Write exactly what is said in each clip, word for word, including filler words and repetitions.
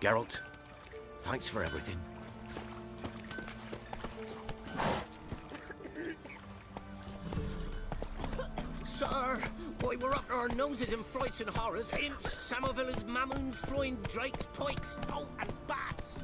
Geralt, thanks for everything. Sir, boy, we're up to our noses in frights and horrors. Imps, samovillers, mammoons, flying drakes, pikes, oh, and bats.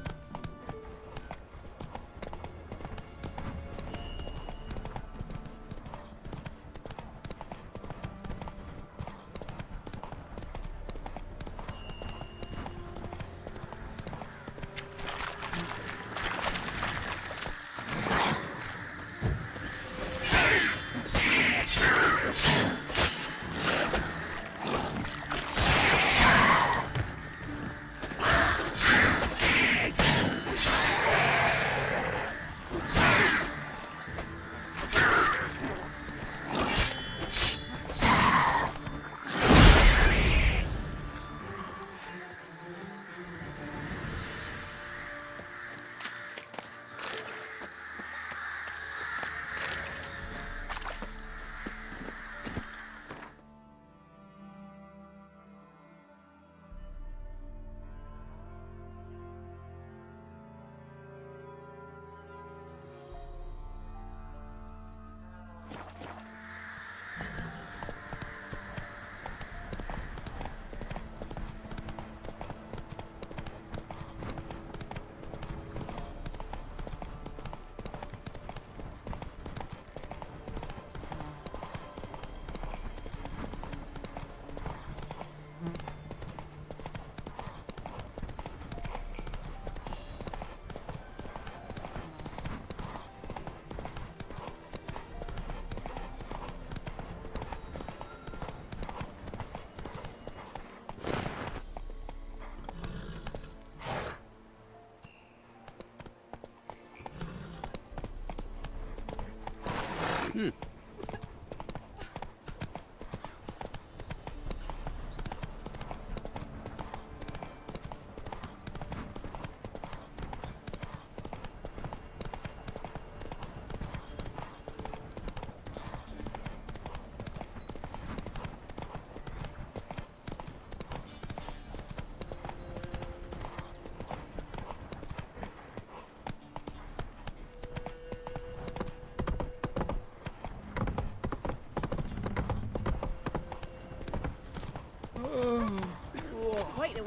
Hmm.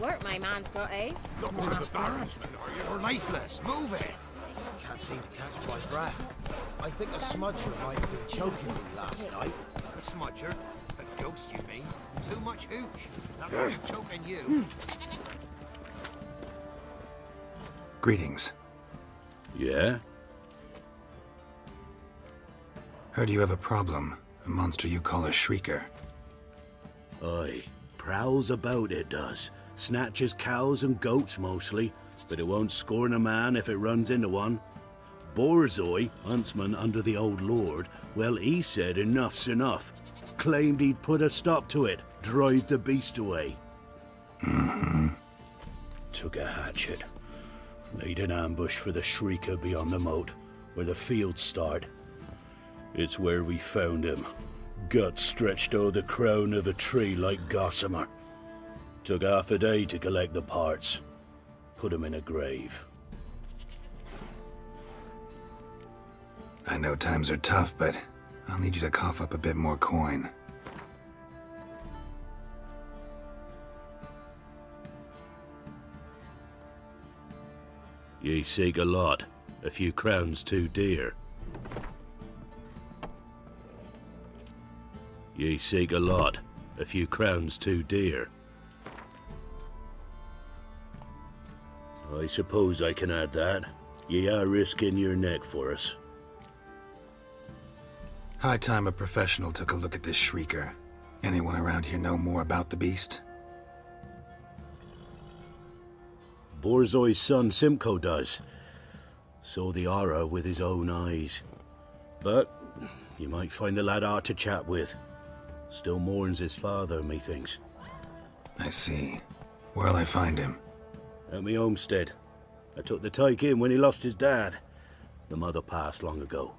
Work my man's got, eh? Not more of embarrassment, are you? Or lifeless. Move it. Can't seem to catch my breath. I think a smudger might have been choking me last night. A smudger? A ghost, you mean? Too much hooch. That's what's choking you. Greetings. Yeah? Heard you have a problem. A monster you call a Shrieker. Aye. Prowls about, it does. Snatches cows and goats mostly, but it won't scorn a man if it runs into one. Borzoi, huntsman under the old lord, well, he said enough's enough. Claimed he'd put a stop to it, drive the beast away. Mm-hmm. Took a hatchet. Laid an ambush for the Shrieker beyond the moat, where the fields start. It's where we found him. Gut stretched o'er the crown of a tree like gossamer. Took half a day to collect the parts. Put him in a grave. I know times are tough, but I'll need you to cough up a bit more coin. Ye seek a lot. A few crowns too dear. Ye seek a lot. A few crowns too dear. I suppose I can add that. Ye are risking your neck for us. High time a professional took a look at this Shrieker. Anyone around here know more about the beast? Borzoi's son Simcoe does. Saw the horror with his own eyes. But you might find the lad hard to chat with. Still mourns his father, methinks. I see. Where'll I find him? At me homestead. I took the tyke in when he lost his dad. The mother passed long ago.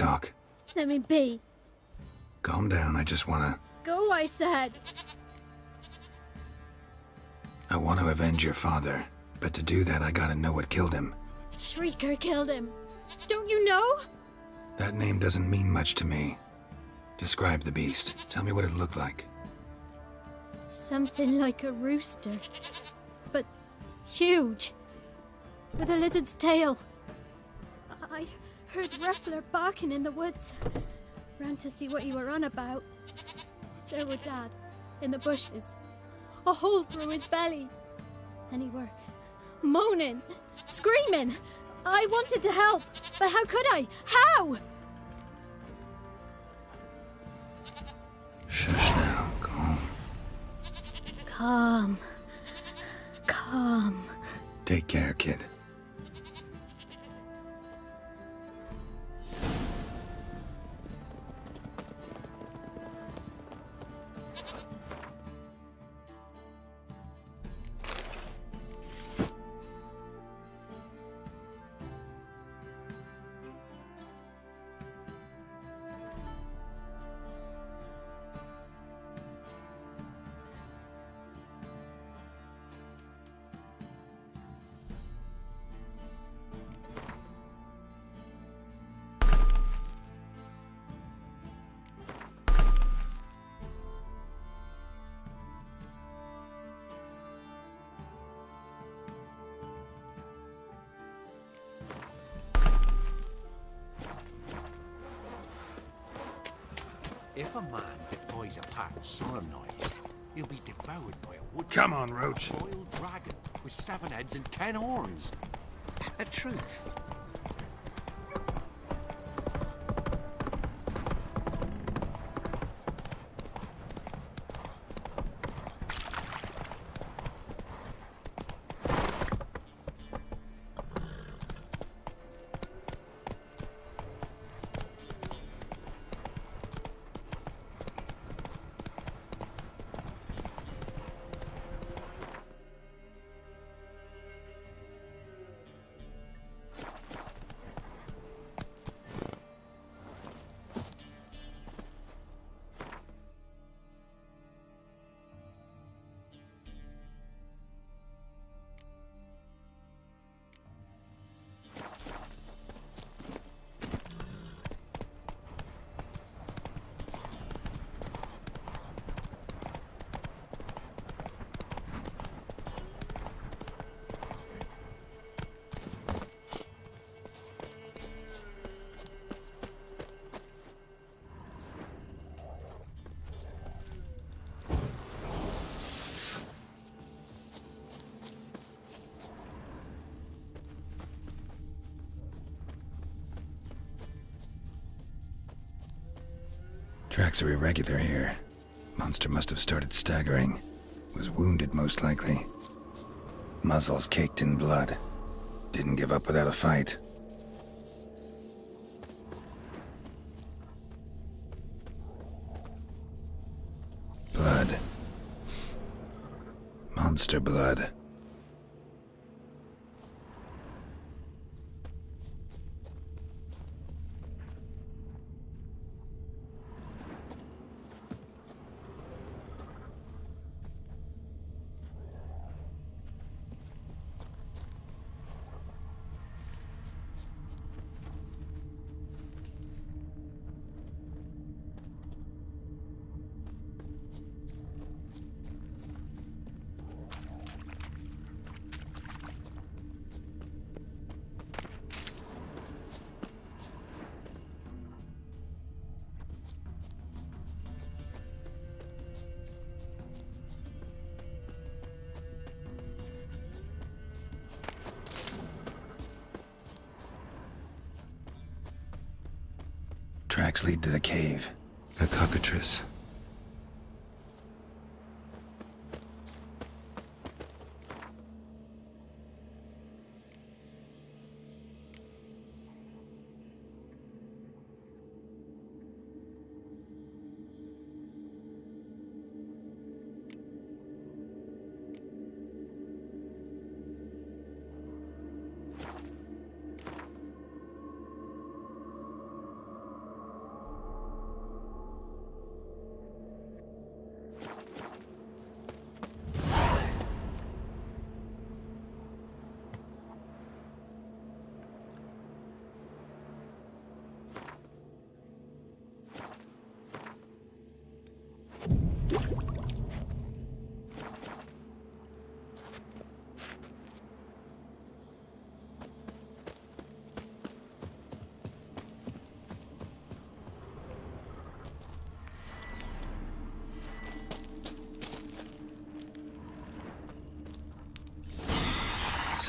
talk. Let me be. Calm down, I just wanna... Go, I said! I want to avenge your father, but to do that I gotta know what killed him. Shrieker killed him. Don't you know? That name doesn't mean much to me. Describe the beast. Tell me what it looked like. Something like a rooster, but huge, with a lizard's tail. I heard Ruffler barking in the woods. Ran to see what you were on about. There were Dad, in the bushes. A hole through his belly. And he were moaning, screaming. I wanted to help, but how could I? How? Shush now, calm. Calm. Calm. Take care, kid. If a man deploys a pack of solemnoise, he'll be devoured by a wood. Come on, Roach. A boiled dragon with seven heads and ten horns. The truth. Tracks are irregular here. Monster must have started staggering. Was wounded, most likely. Muzzles caked in blood. Didn't give up without a fight. Blood. Monster blood. Tracks lead to the cave. A cockatrice.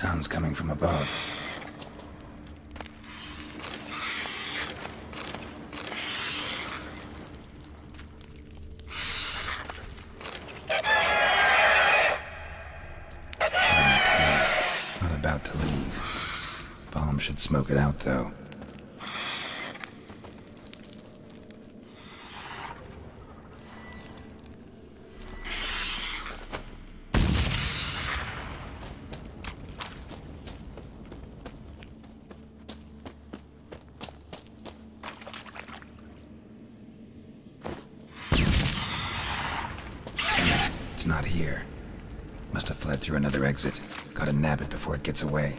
Sounds coming from above. Not about to leave. Bomb should smoke it out, though. Exit. Gotta nab it before it gets away.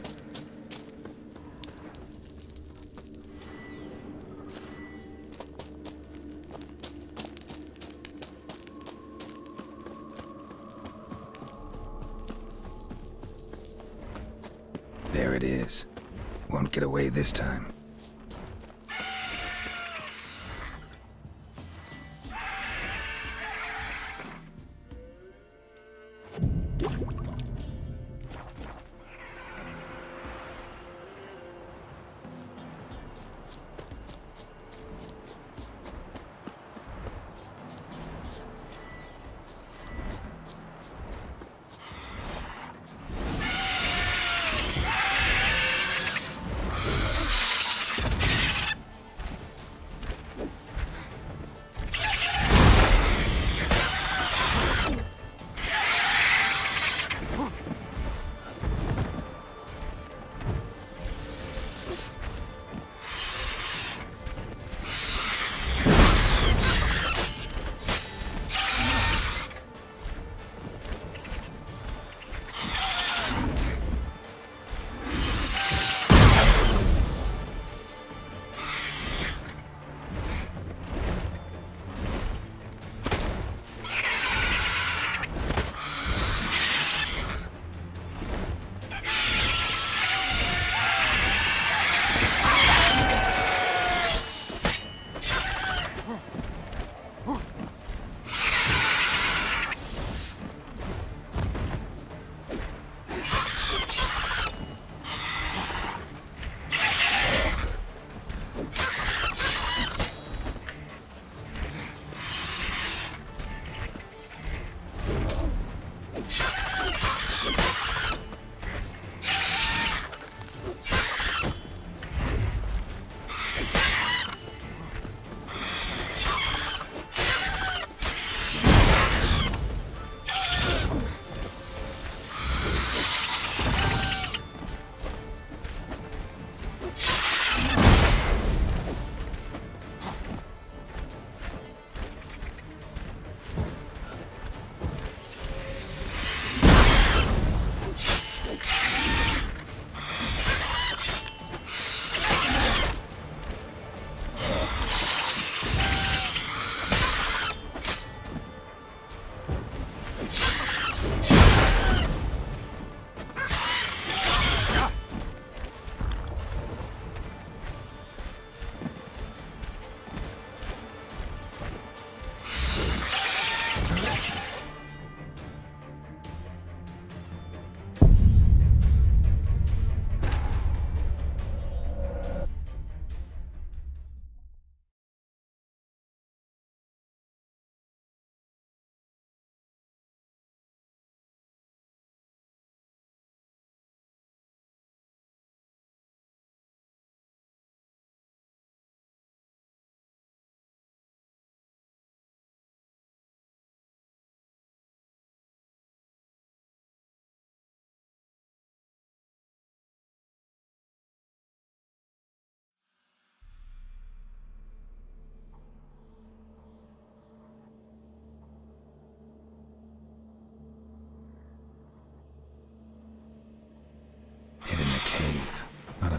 There it is. Won't get away this time.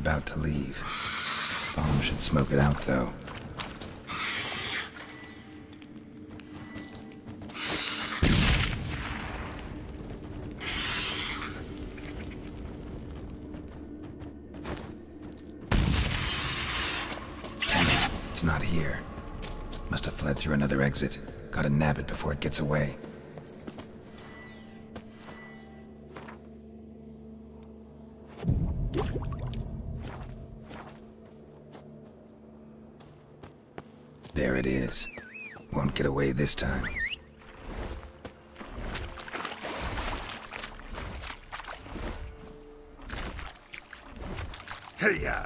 About to leave. Bomb should smoke it out, though. Damn it, it's not here. Must have fled through another exit. Gotta nab it before it gets away. There it is. Won't get away this time. Hey-ya!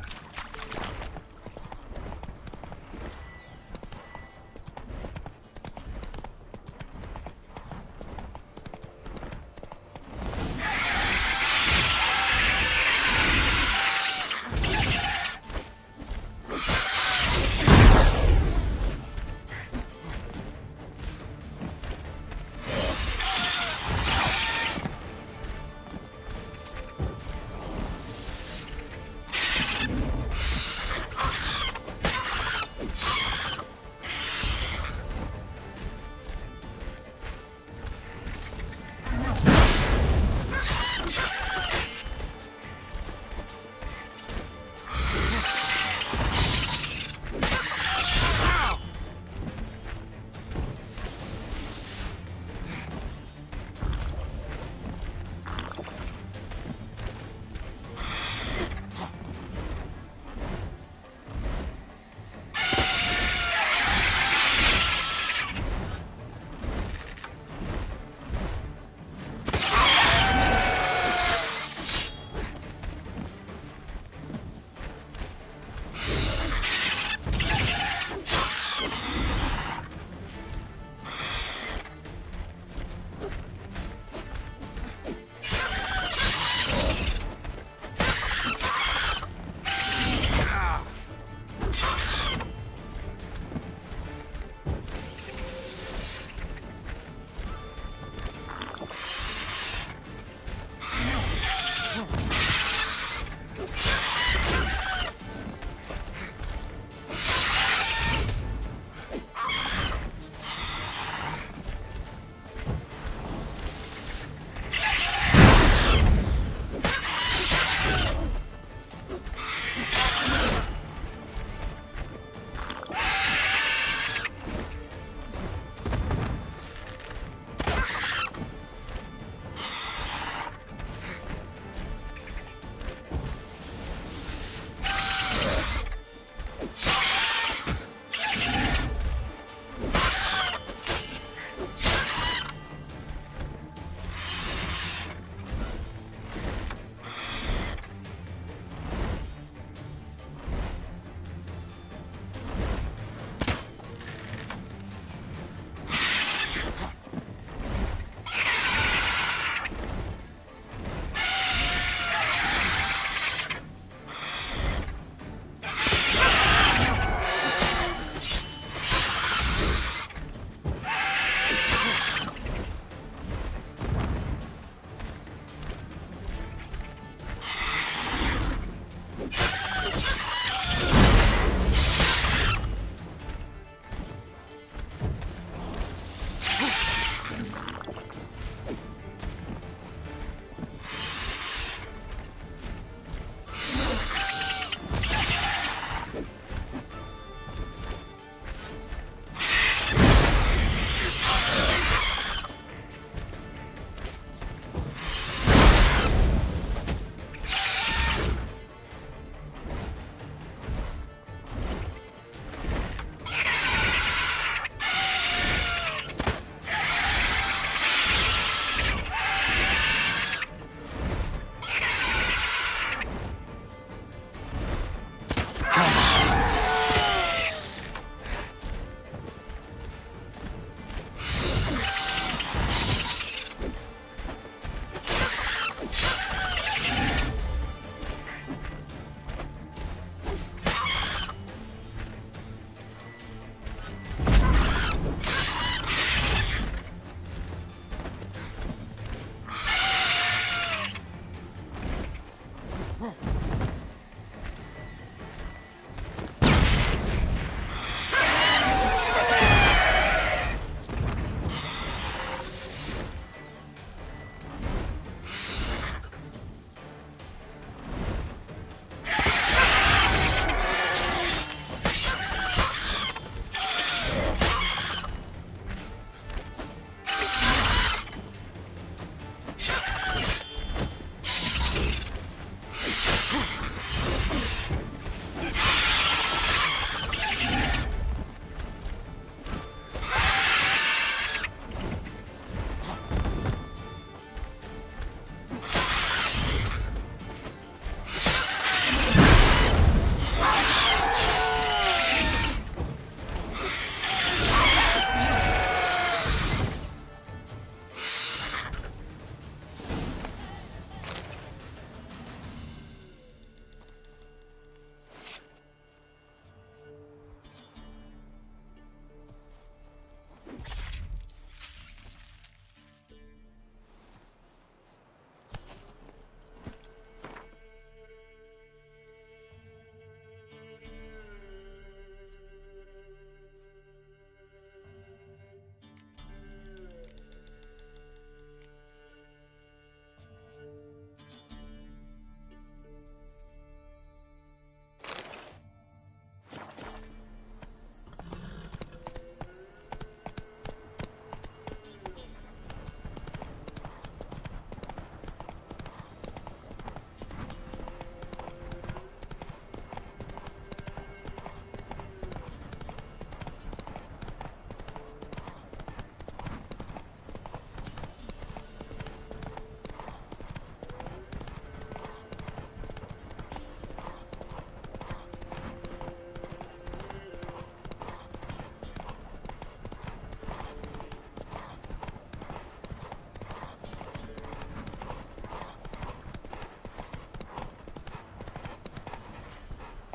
It's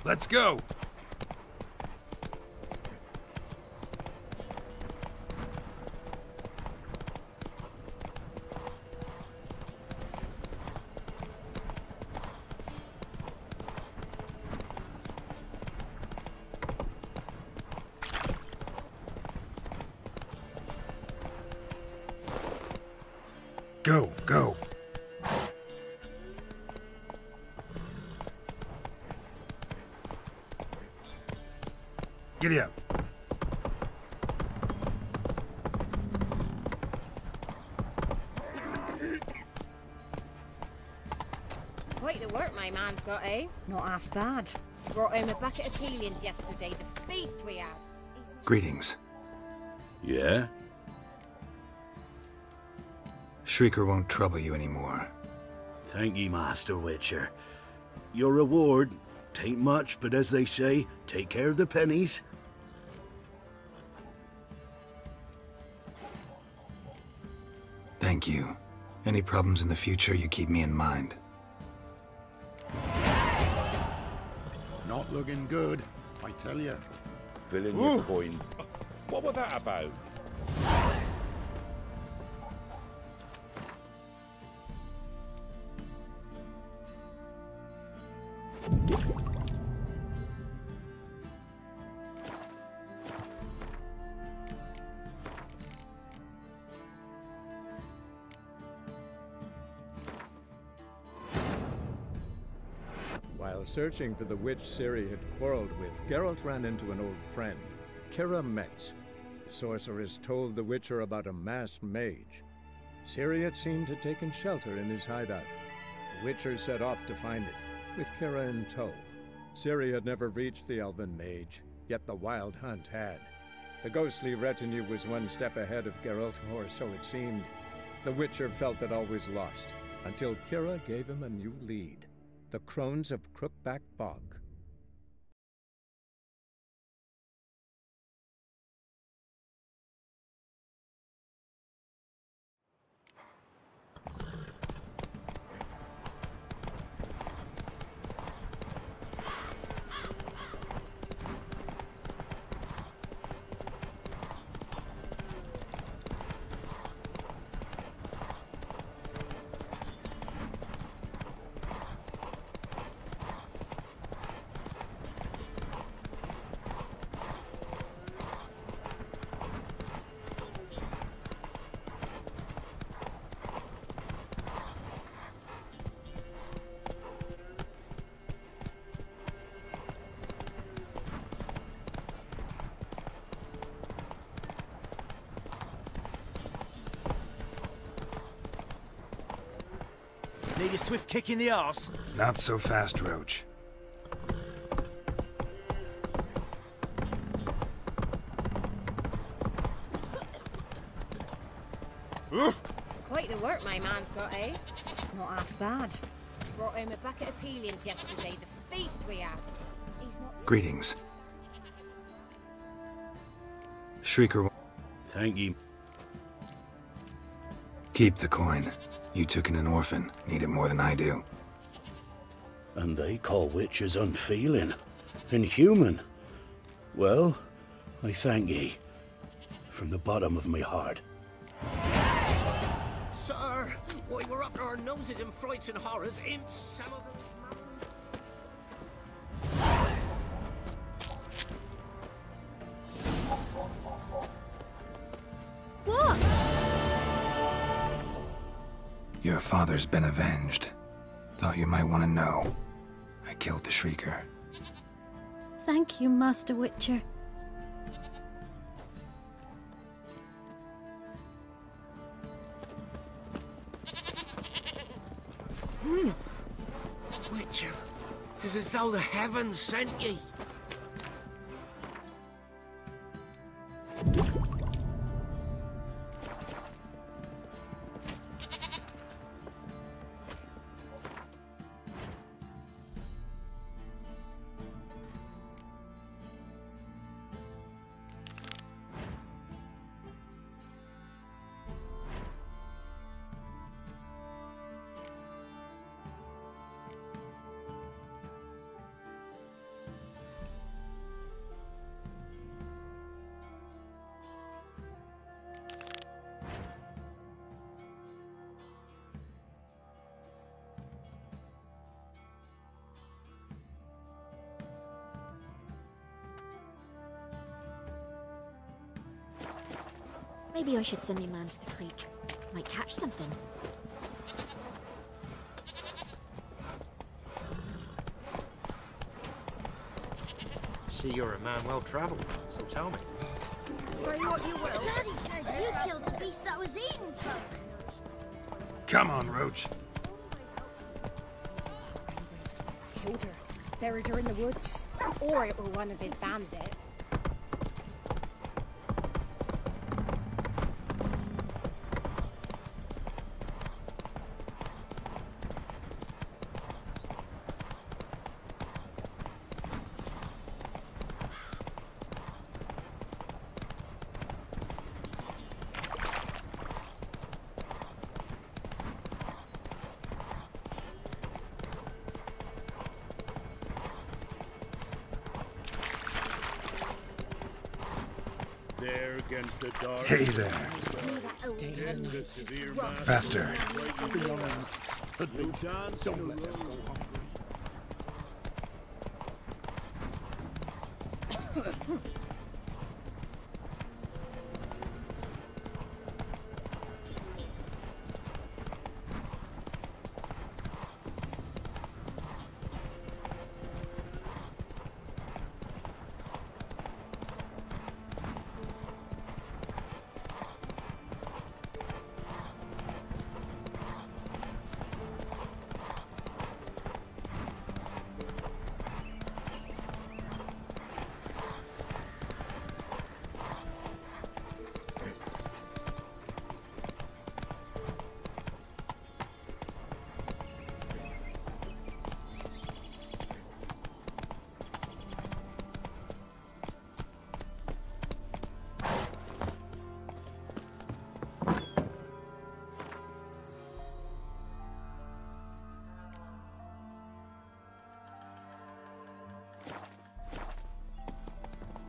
Let's go! Go, go. Giddy up. Quite the work my man's got, eh? Not half bad. Brought him a bucket of peelings yesterday, the feast we had. Greetings. Yeah? Shrieker won't trouble you anymore. Thank ye, Master Witcher. Your reward, tain't much, but as they say, take care of the pennies. Thank you. Any problems in the future, you keep me in mind. Not looking good, I tell you. Fill in your coin. What was that about? While searching for the witch Ciri had quarreled with, Geralt ran into an old friend, Keira Metz. The sorceress told the Witcher about a masked mage. Ciri had seemed to have taken shelter in his hideout. The Witcher set off to find it, with Keira in tow. Ciri had never reached the elven mage, yet the wild hunt had. The ghostly retinue was one step ahead of Geralt, or so it seemed. The Witcher felt that all was lost, until Keira gave him a new lead. The crones of Crookback Bog. Need a swift kick in the arse? Not so fast, Roach. Quite the work my man's got, eh? Not half bad. Brought him a bucket of peelings yesterday, the feast we had. He's not... Greetings. Shrieker... Thank you. Keep the coin. You took in an orphan. Need it more than I do. And they call witches unfeeling, inhuman. Well, I thank ye, from the bottom of my heart. Sir, we were up to our noses in frights and horrors, imps, some of them... Your father's been avenged. Thought you might want to know. I killed the Shrieker. Thank you, Master Witcher. Mm. Witcher, 'tis as though the heavens sent ye. Maybe I should send me man to the creek. Might catch something. See, you're a man well traveled, so tell me. Say what you will. Daddy says you killed the beast that was eating folk. Come on, Roach. Killed her. Buried her in the woods. Or it were one of his bandits. Hey there. Faster. Don't let them go hungry.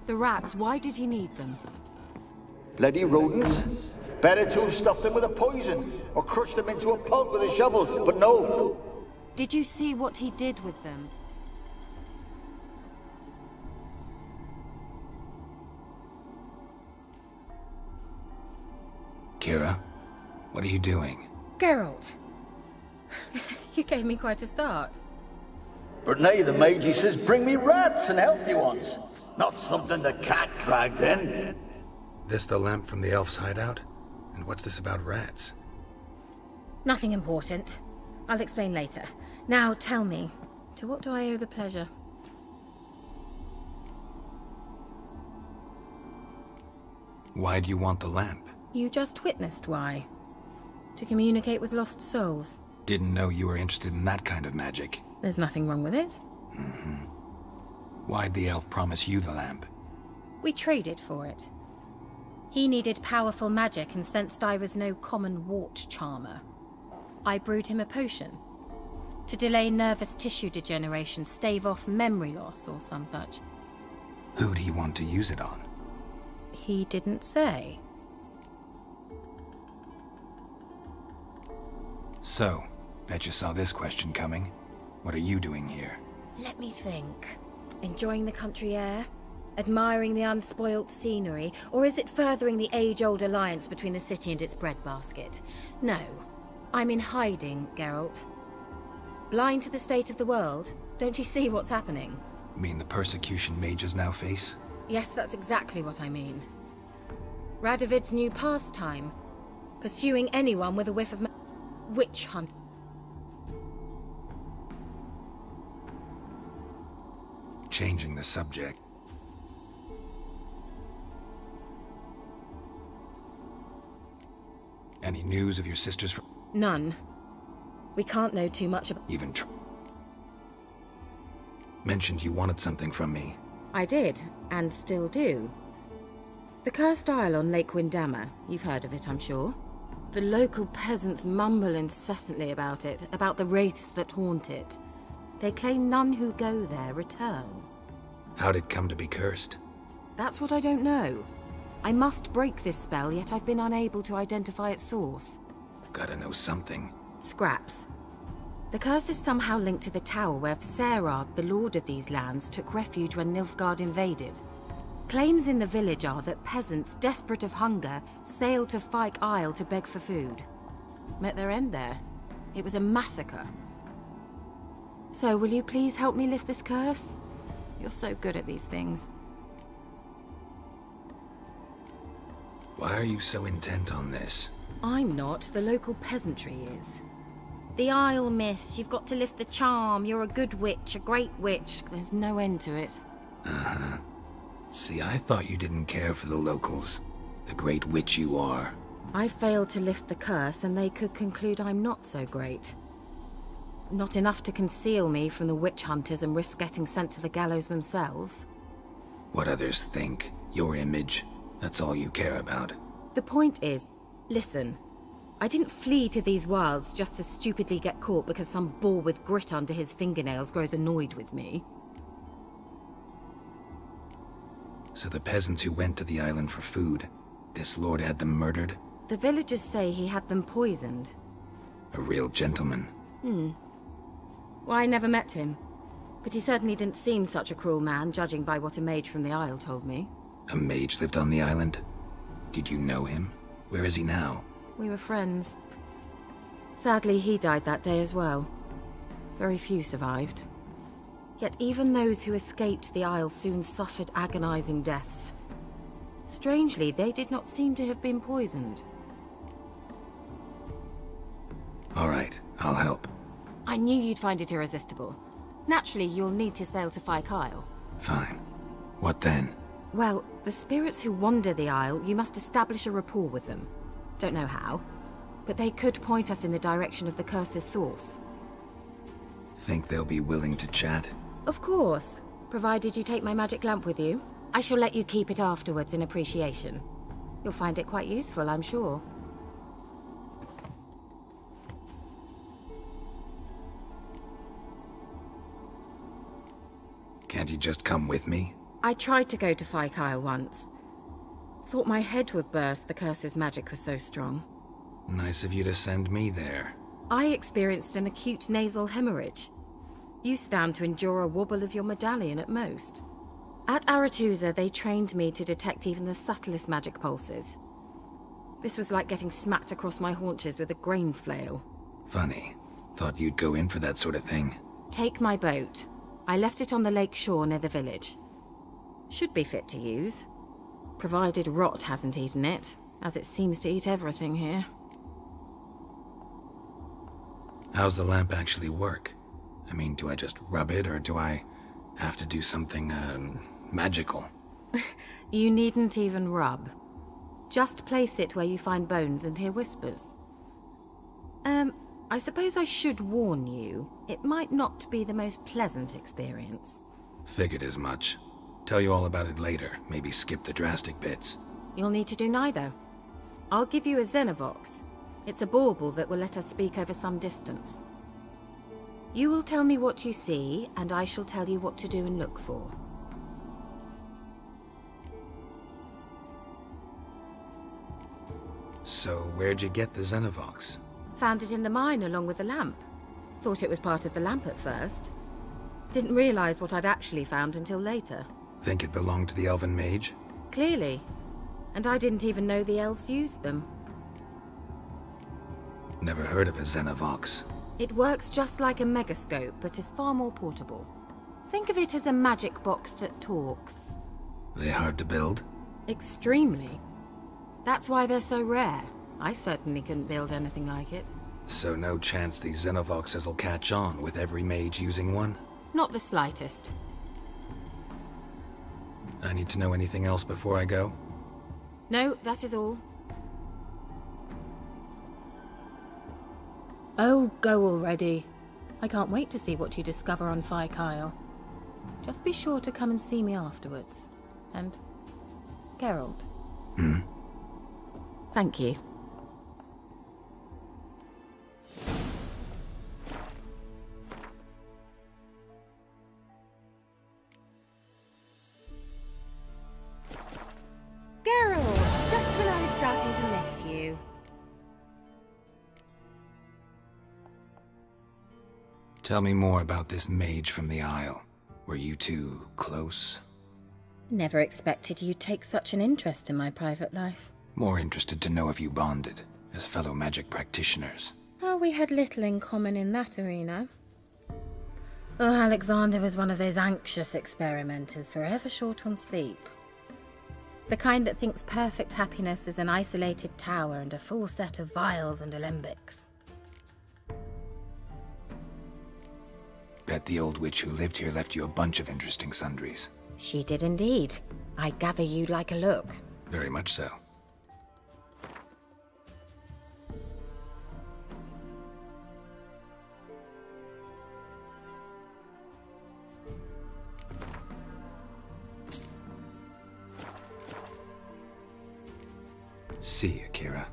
The rats, why did he need them? Bloody rodents. Better to have stuffed them with a poison, or crushed them into a pulp with a shovel, but no. Did you see what he did with them? Keira, what are you doing? Geralt. You gave me quite a start. But nay, the mage, he says, bring me rats and healthy ones. Not something the cat dragged in. This the lamp from the elf's hideout? And what's this about rats? Nothing important. I'll explain later. Now tell me, to what do I owe the pleasure? Why do you want the lamp? You just witnessed why. To communicate with lost souls. Didn't know you were interested in that kind of magic. There's nothing wrong with it. Mm-hmm. Why'd the elf promise you the lamp? We traded for it. He needed powerful magic and sensed I was no common wart charmer. I brewed him a potion. To delay nervous tissue degeneration, stave off memory loss or some such. Who'd he want to use it on? He didn't say. So, bet you saw this question coming. What are you doing here? Let me think. Enjoying the country air? Admiring the unspoilt scenery? Or is it furthering the age-old alliance between the city and its breadbasket? No. I'm in hiding, Geralt. Blind to the state of the world. Don't you see what's happening? You mean the persecution mages now face? Yes, that's exactly what I mean. Radovid's new pastime. Pursuing anyone with a whiff of ma- witch hunt. Changing the subject. Any news of your sister's fr- None. We can't know too much about- Even tr- Mentioned you wanted something from me. I did, and still do. The cursed isle on Lake Windammer. You've heard of it, I'm sure. The local peasants mumble incessantly about it, about the wraiths that haunt it. They claim none who go there return. How'd it come to be cursed? That's what I don't know. I must break this spell, yet I've been unable to identify its source. Gotta know something. Scraps. The curse is somehow linked to the tower where Serad, the lord of these lands, took refuge when Nilfgaard invaded. Claims in the village are that peasants, desperate of hunger, sailed to Fyke Isle to beg for food. Met their end there. It was a massacre. So, will you please help me lift this curse? You're so good at these things. Why are you so intent on this? I'm not. The local peasantry is. The Isle, miss. You've got to lift the charm. You're a good witch, a great witch. There's no end to it. Uh-huh. See, I thought you didn't care for the locals. The great witch you are. I failed to lift the curse, and they could conclude I'm not so great. Not enough to conceal me from the witch hunters and risk getting sent to the gallows themselves. What others think, your image, that's all you care about. The point is, listen, I didn't flee to these wilds just to stupidly get caught because some boar with grit under his fingernails grows annoyed with me. So the peasants who went to the island for food, this lord had them murdered? The villagers say he had them poisoned. A real gentleman. Hmm. Well, I never met him. But he certainly didn't seem such a cruel man, judging by what a mage from the Isle told me. A mage lived on the island? Did you know him? Where is he now? We were friends. Sadly, he died that day as well. Very few survived. Yet even those who escaped the Isle soon suffered agonizing deaths. Strangely, they did not seem to have been poisoned. All right, I'll help. I knew you'd find it irresistible. Naturally, you'll need to sail to Fyke Isle. Fine. What then? Well, the spirits who wander the Isle, you must establish a rapport with them. Don't know how, but they could point us in the direction of the curse's source. Think they'll be willing to chat? Of course, provided you take my magic lamp with you. I shall let you keep it afterwards in appreciation. You'll find it quite useful, I'm sure. Can't you just come with me? I tried to go to Fyke Isle once. Thought my head would burst, the curse's magic was so strong. Nice of you to send me there. I experienced an acute nasal hemorrhage. You stand to endure a wobble of your medallion at most. At Aretuza, they trained me to detect even the subtlest magic pulses. This was like getting smacked across my haunches with a grain flail. Funny. Thought you'd go in for that sort of thing. Take my boat. I left it on the lake shore near the village. Should be fit to use. Provided rot hasn't eaten it, as it seems to eat everything here. How's the lamp actually work? I mean, do I just rub it, or do I have to do something, um, magical? You needn't even rub. Just place it where you find bones and hear whispers. Um... I suppose I should warn you, it might not be the most pleasant experience. Figured as much. Tell you all about it later, maybe skip the drastic bits. You'll need to do neither. I'll give you a Xenovox. It's a bauble that will let us speak over some distance. You will tell me what you see, and I shall tell you what to do and look for. So, where'd you get the Xenovox? Found it in the mine along with the lamp. Thought it was part of the lamp at first. Didn't realize what I'd actually found until later. Think it belonged to the elven mage? Clearly. And I didn't even know the elves used them. Never heard of a Xenovox. It works just like a Megascope, but is far more portable. Think of it as a magic box that talks. They're hard to build? Extremely. That's why they're so rare. I certainly couldn't build anything like it. So no chance these Xenovoxes will catch on with every mage using one? Not the slightest. I need to know anything else before I go? No, that is all. Oh, go already. I can't wait to see what you discover on Fyke Isle. Just be sure to come and see me afterwards. And... Geralt. Hmm? Thank you. Tell me more about this mage from the Isle. Were you two close? Never expected you'd take such an interest in my private life. More interested to know if you bonded, as fellow magic practitioners. Oh, we had little in common in that arena. Oh, Alexander was one of those anxious experimenters, forever short on sleep. The kind that thinks perfect happiness is an isolated tower and a full set of vials and alembics. Bet the old witch who lived here left you a bunch of interesting sundries. She did indeed. I gather you'd like a look. Very much so. See you, Keira.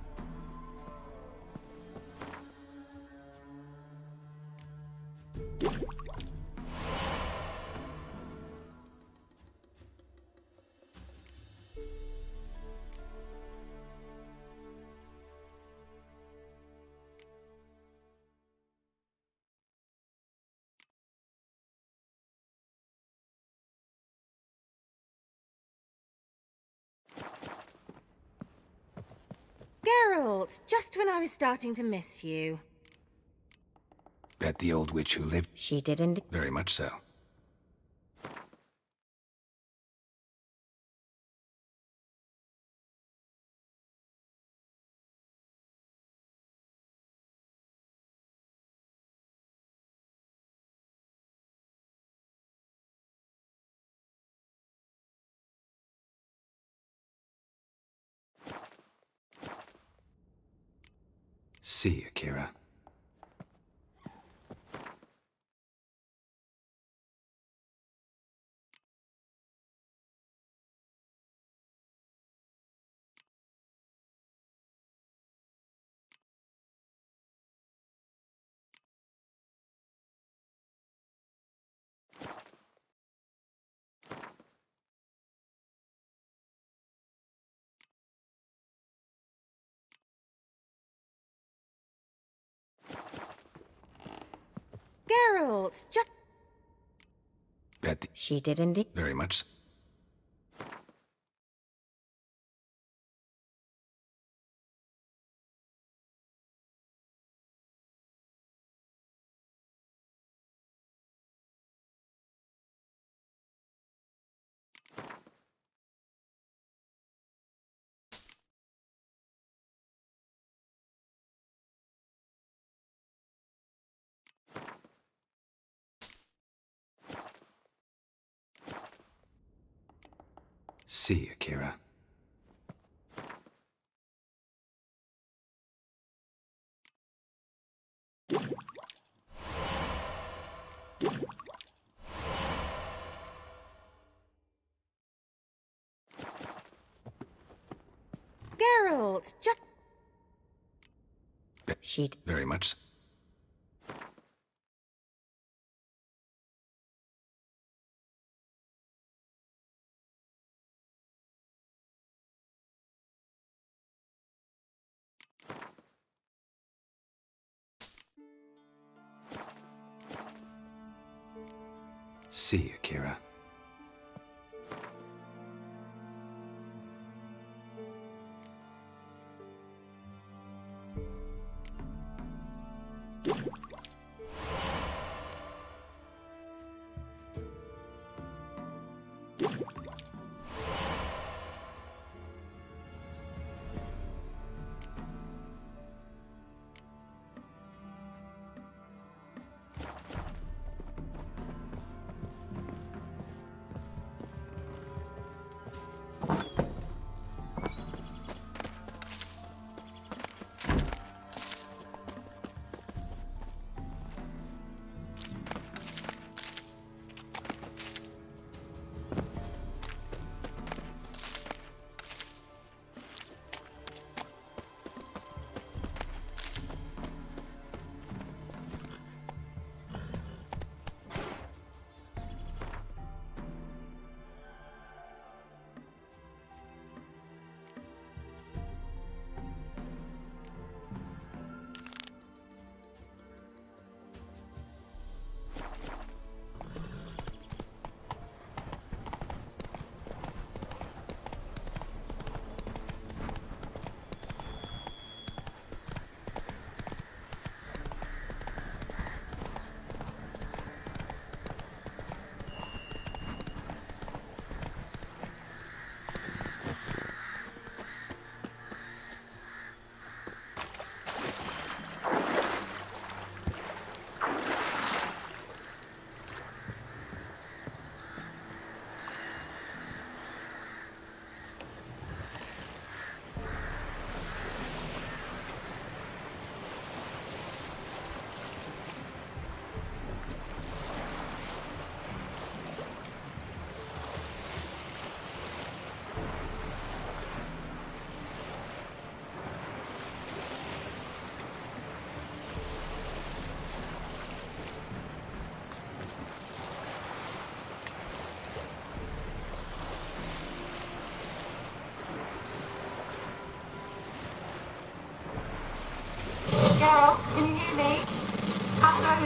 Geralt, just when I was starting to miss you. Bet the old witch who lived... She didn't. Very much so. See you, Keira. Geralt, just... Bet the... She did indeed. Very much. See you, Keira. Geralt, just... She'd... Very much so. See you, Keira.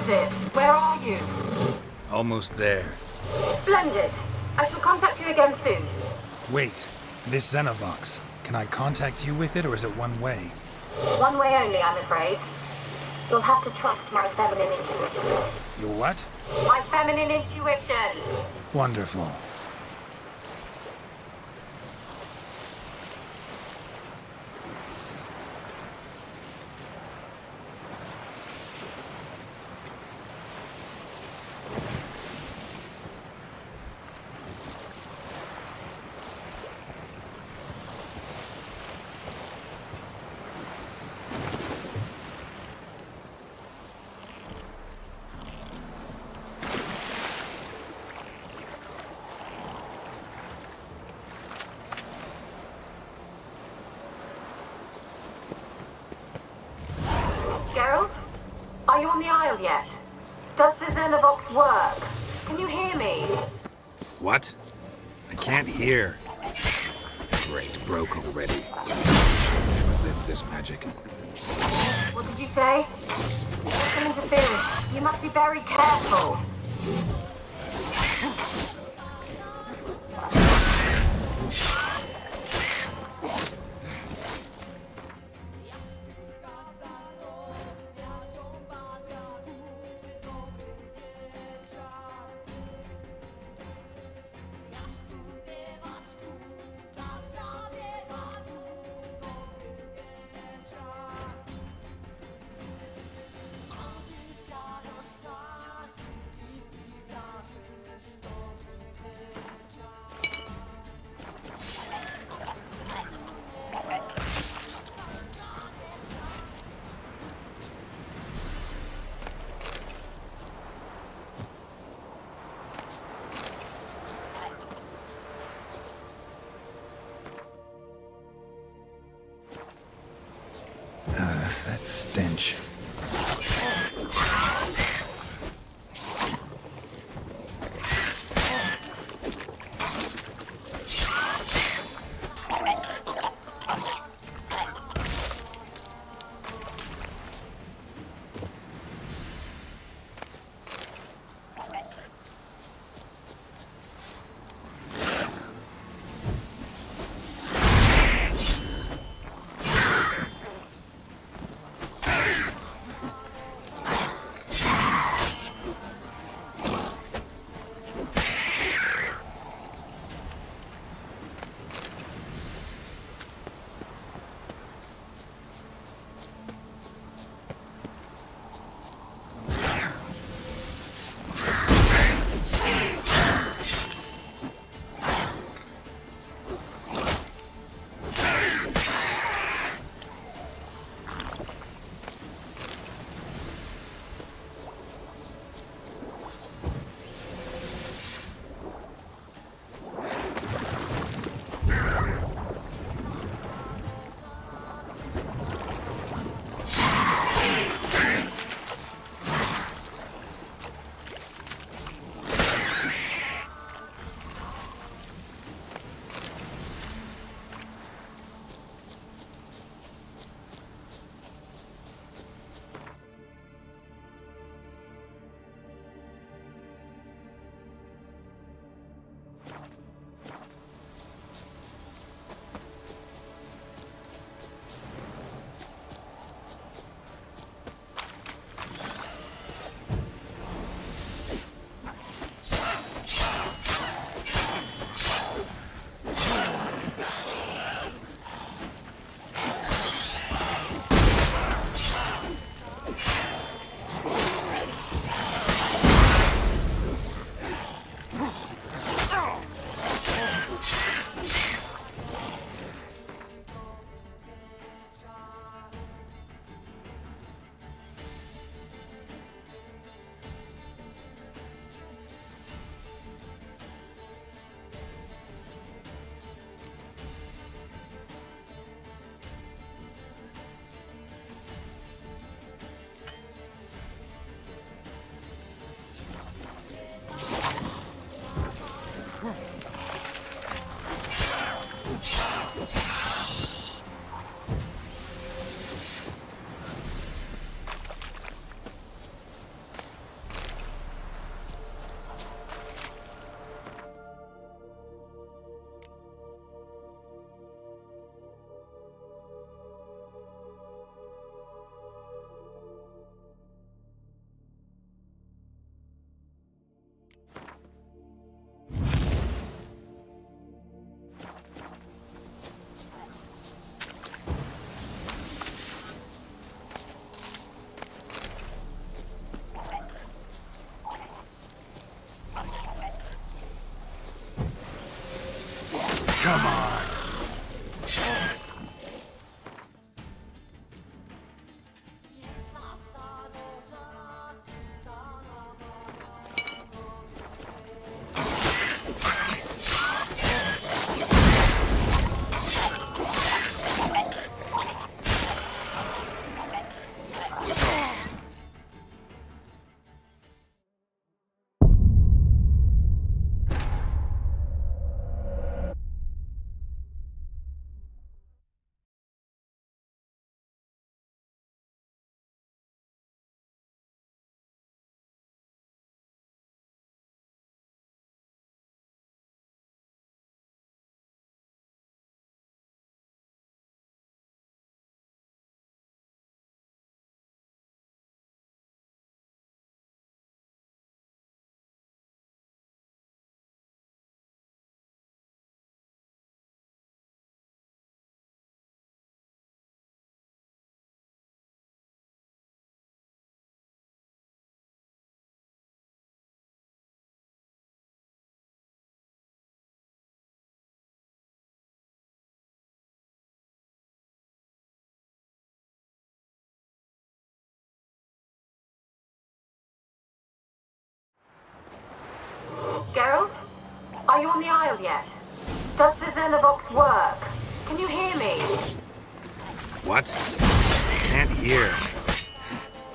is it? Where are you? Almost there. Splendid. I shall contact you again soon. Wait. This Xenovox. Can I contact you with it, or is it one way? One way only, I'm afraid. You'll have to trust my feminine intuition. Your what? My feminine intuition. Wonderful. Yet. Does the Xenovox work? Can you hear me? What? I can't hear. Great, broke already. Should have lived this magic. What did you say? There's some interference. You must be very careful. Come on. Geralt? Are you on the Isle yet? Does the Xenovox work? Can you hear me? What? Can't hear.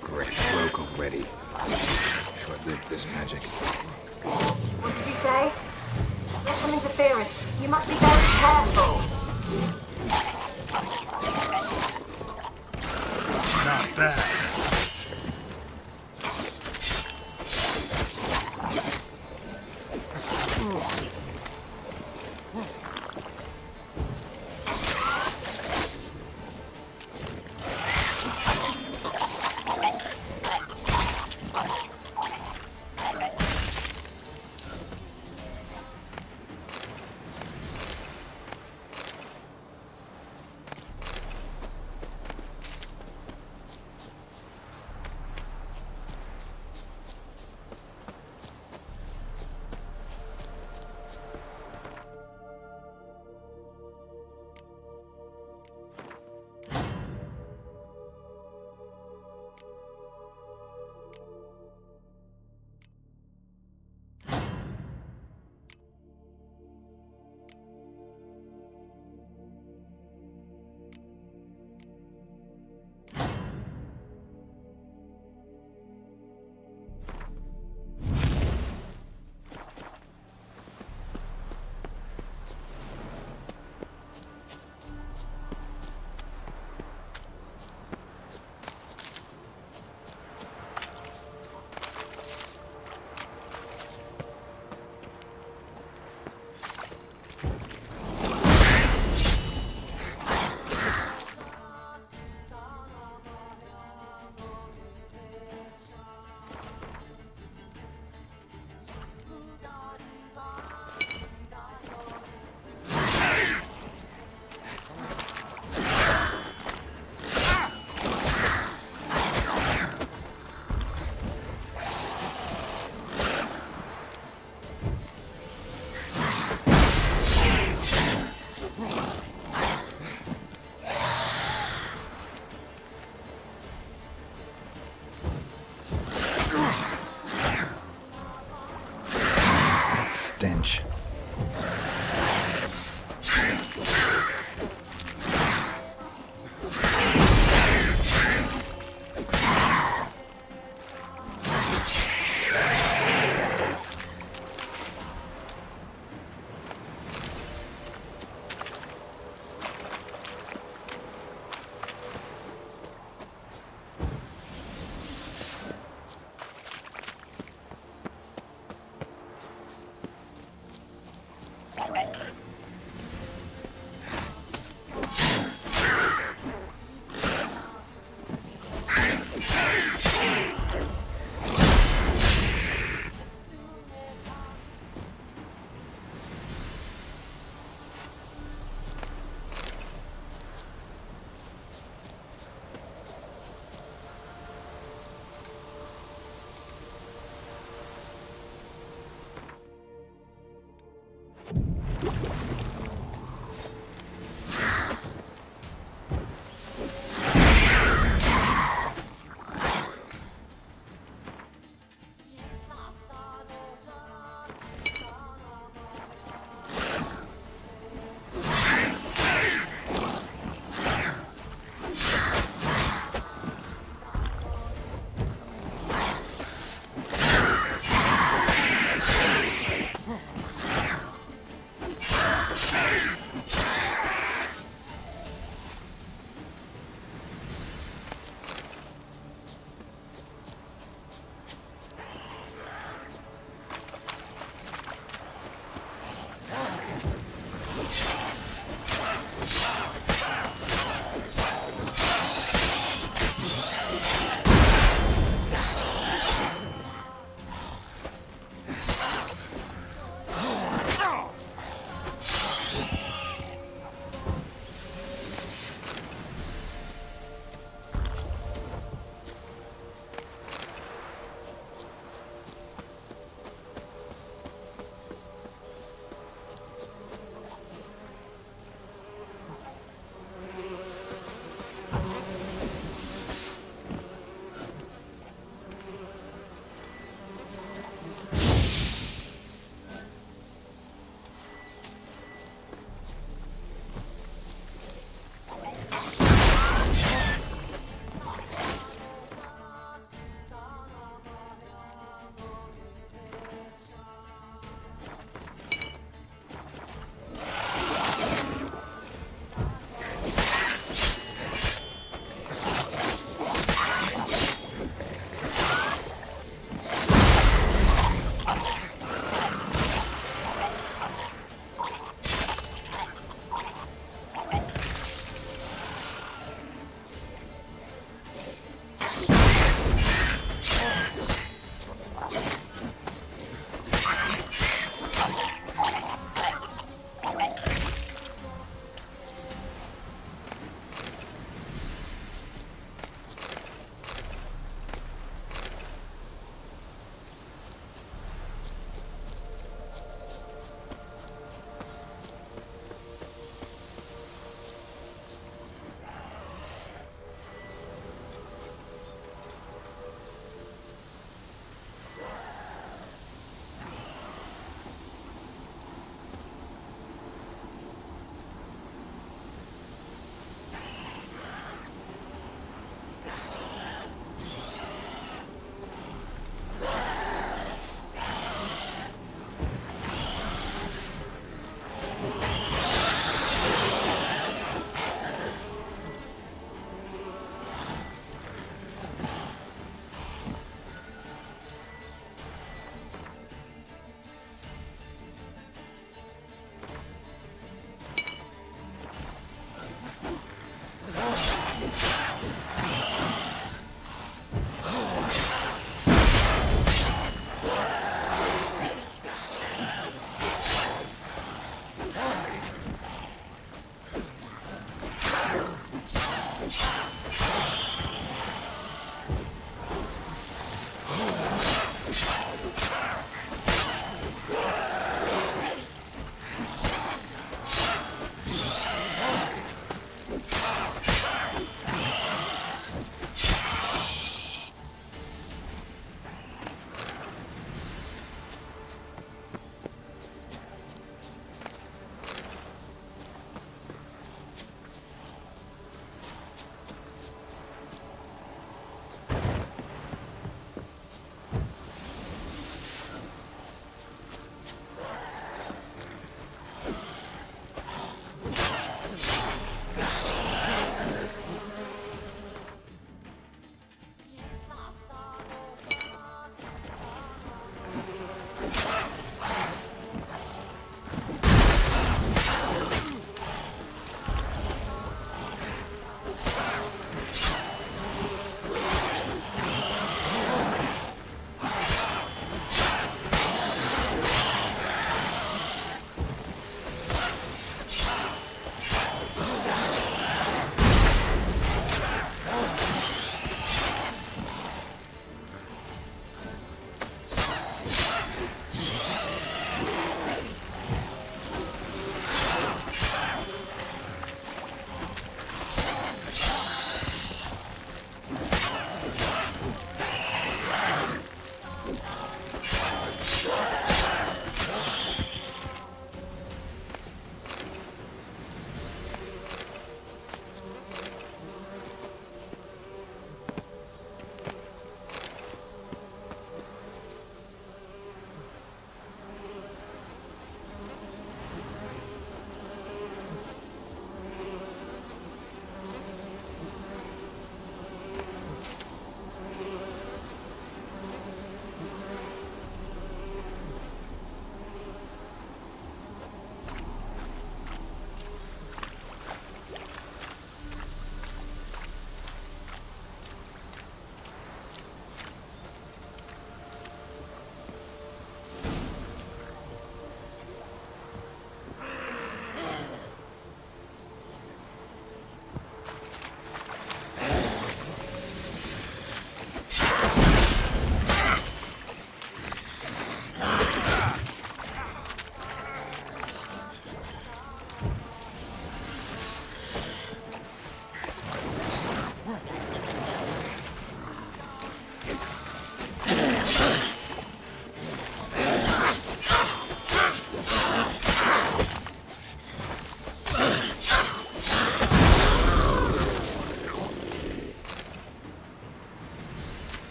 Great broke already. Short-lived this magic. What did you say? There's some interference. You must be very careful. Not bad.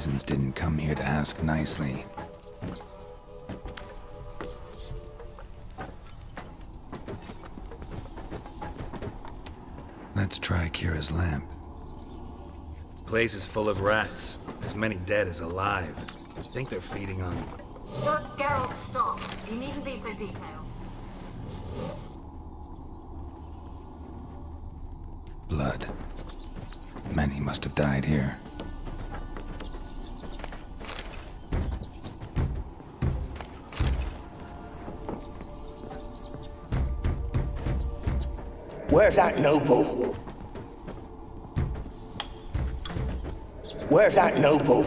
peasants didn't come here to ask nicely. Let's try Keira's lamp. Place is full of rats. As many dead as alive. I think they're feeding on them. Look, Geralt, stop. You needn't be so detailed. Blood. Many must have died here. Where's that noble? Where's that noble?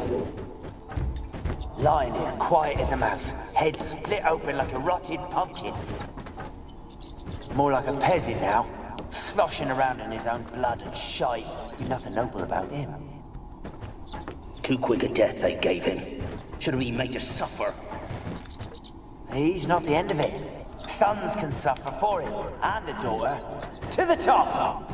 Lying here, quiet as a mouse, head split open like a rotted pumpkin. More like a peasant now, sloshing around in his own blood and shite. There's nothing noble about him. Too quick a death they gave him. Should have been made to suffer. He's not the end of it. Sons can suffer for him, and the daughter. To the top!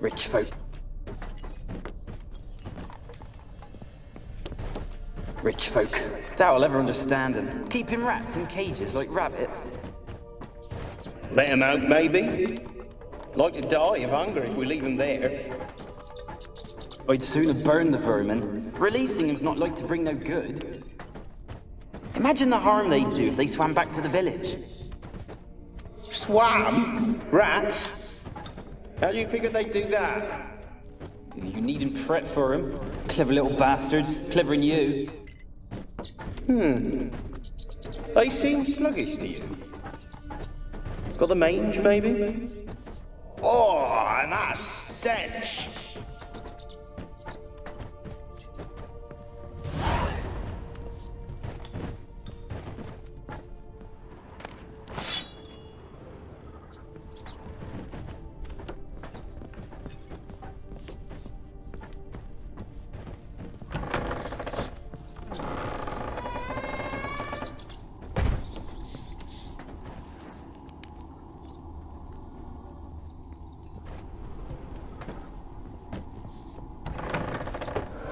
Rich folk. Rich folk. Doubt I'll ever understand them. Keeping rats in cages like rabbits. Let them out, maybe. Like to die of hunger if we leave them there. I'd sooner burn the vermin. Releasing them's not like to bring no good. Imagine the harm they'd do if they swam back to the village. Swam? Rats? How do you figure they do that? You needn't fret for them. Clever little bastards, clever in you. Hmm. They seem sluggish to you. Got the mange, maybe? Oh, and that stench!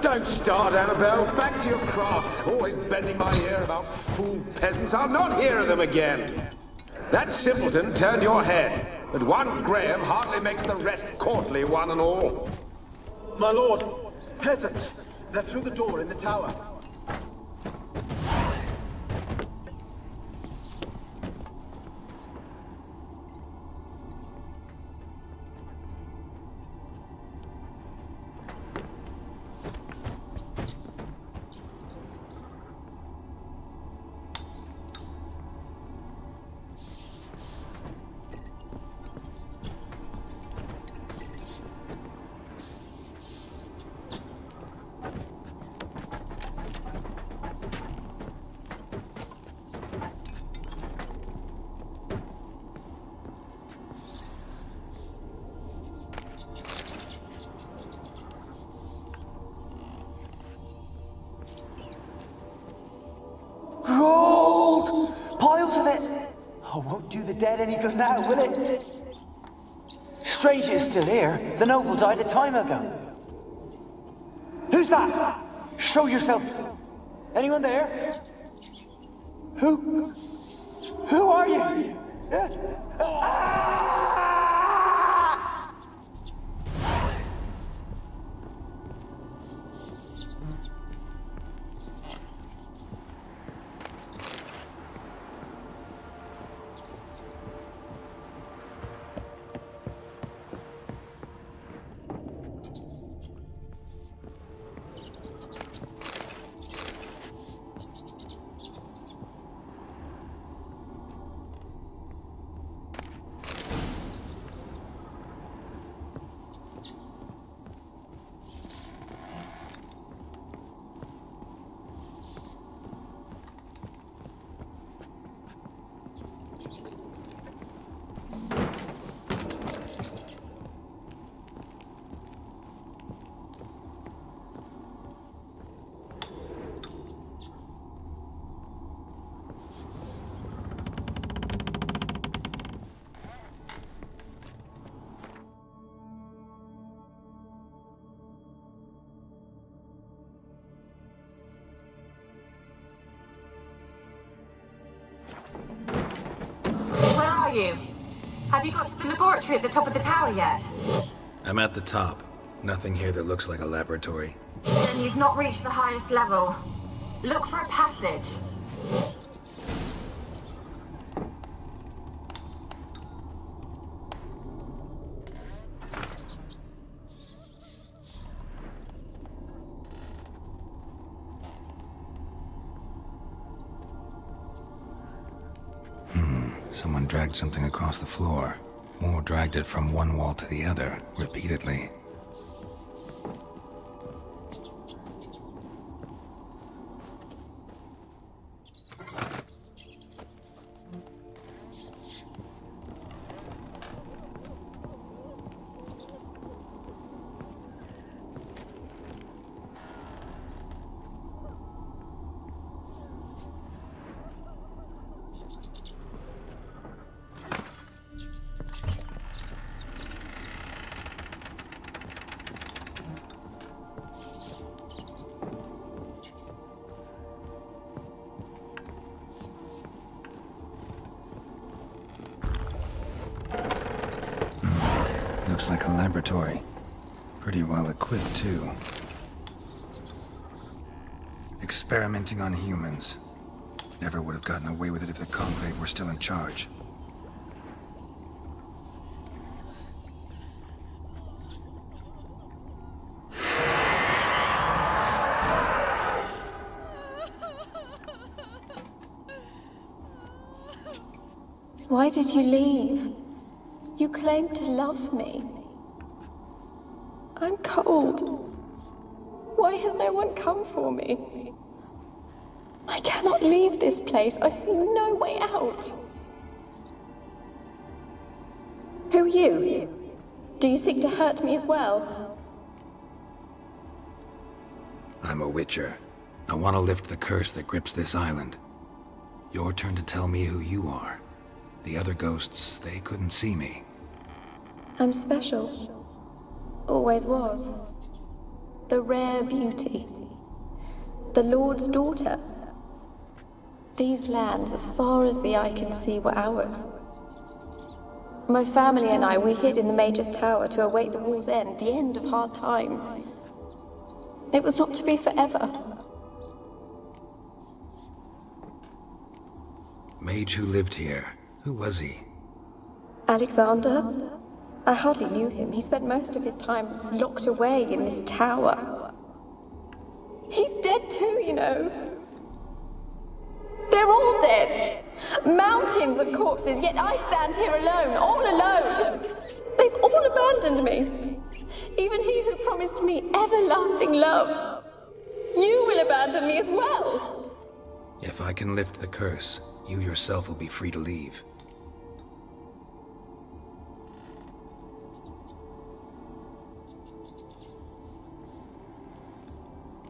Don't start, Annabelle. Back to your craft. Always bending my ear about fool peasants. I'll not hear of them again. That simpleton turned your head, but one Graham hardly makes the rest courtly, one and all. My lord, peasants. They're through the door in the tower. Dead any good now, will it? Strange it's still here. The noble died a time ago. Who's that? Show yourself. Anyone there? Who? Who are you? Ah! are you? Have you got to the laboratory at the top of the tower yet? I'm at the top. Nothing here that looks like a laboratory. Then you've not reached the highest level. Look for a passage. Someone dragged something across the floor. More dragged it from one wall to the other, repeatedly. Like a laboratory. Pretty well equipped, too. Experimenting on humans. Never would have gotten away with it if the Conclave were still in charge. Why did you leave? You claimed to love me. I'm cold. Why has no one come for me? I cannot leave this place. I see no way out. Who are you? Do you seek to hurt me as well? I'm a witcher. I want to lift the curse that grips this island. Your turn to tell me who you are. The other ghosts, they couldn't see me. I'm special. Always was. The rare beauty. The Lord's daughter. These lands, as far as the eye can see, were ours. My family and I were hid in the Mage's Tower to await the war's end, the end of hard times. It was not to be forever. Mage who lived here, who was he? Alexander? I hardly knew him. He spent most of his time locked away in this tower. He's dead too, you know. They're all dead. Mountains of corpses, yet I stand here alone, all alone. They've all abandoned me. Even he who promised me everlasting love. You will abandon me as well. If I can lift the curse, you yourself will be free to leave.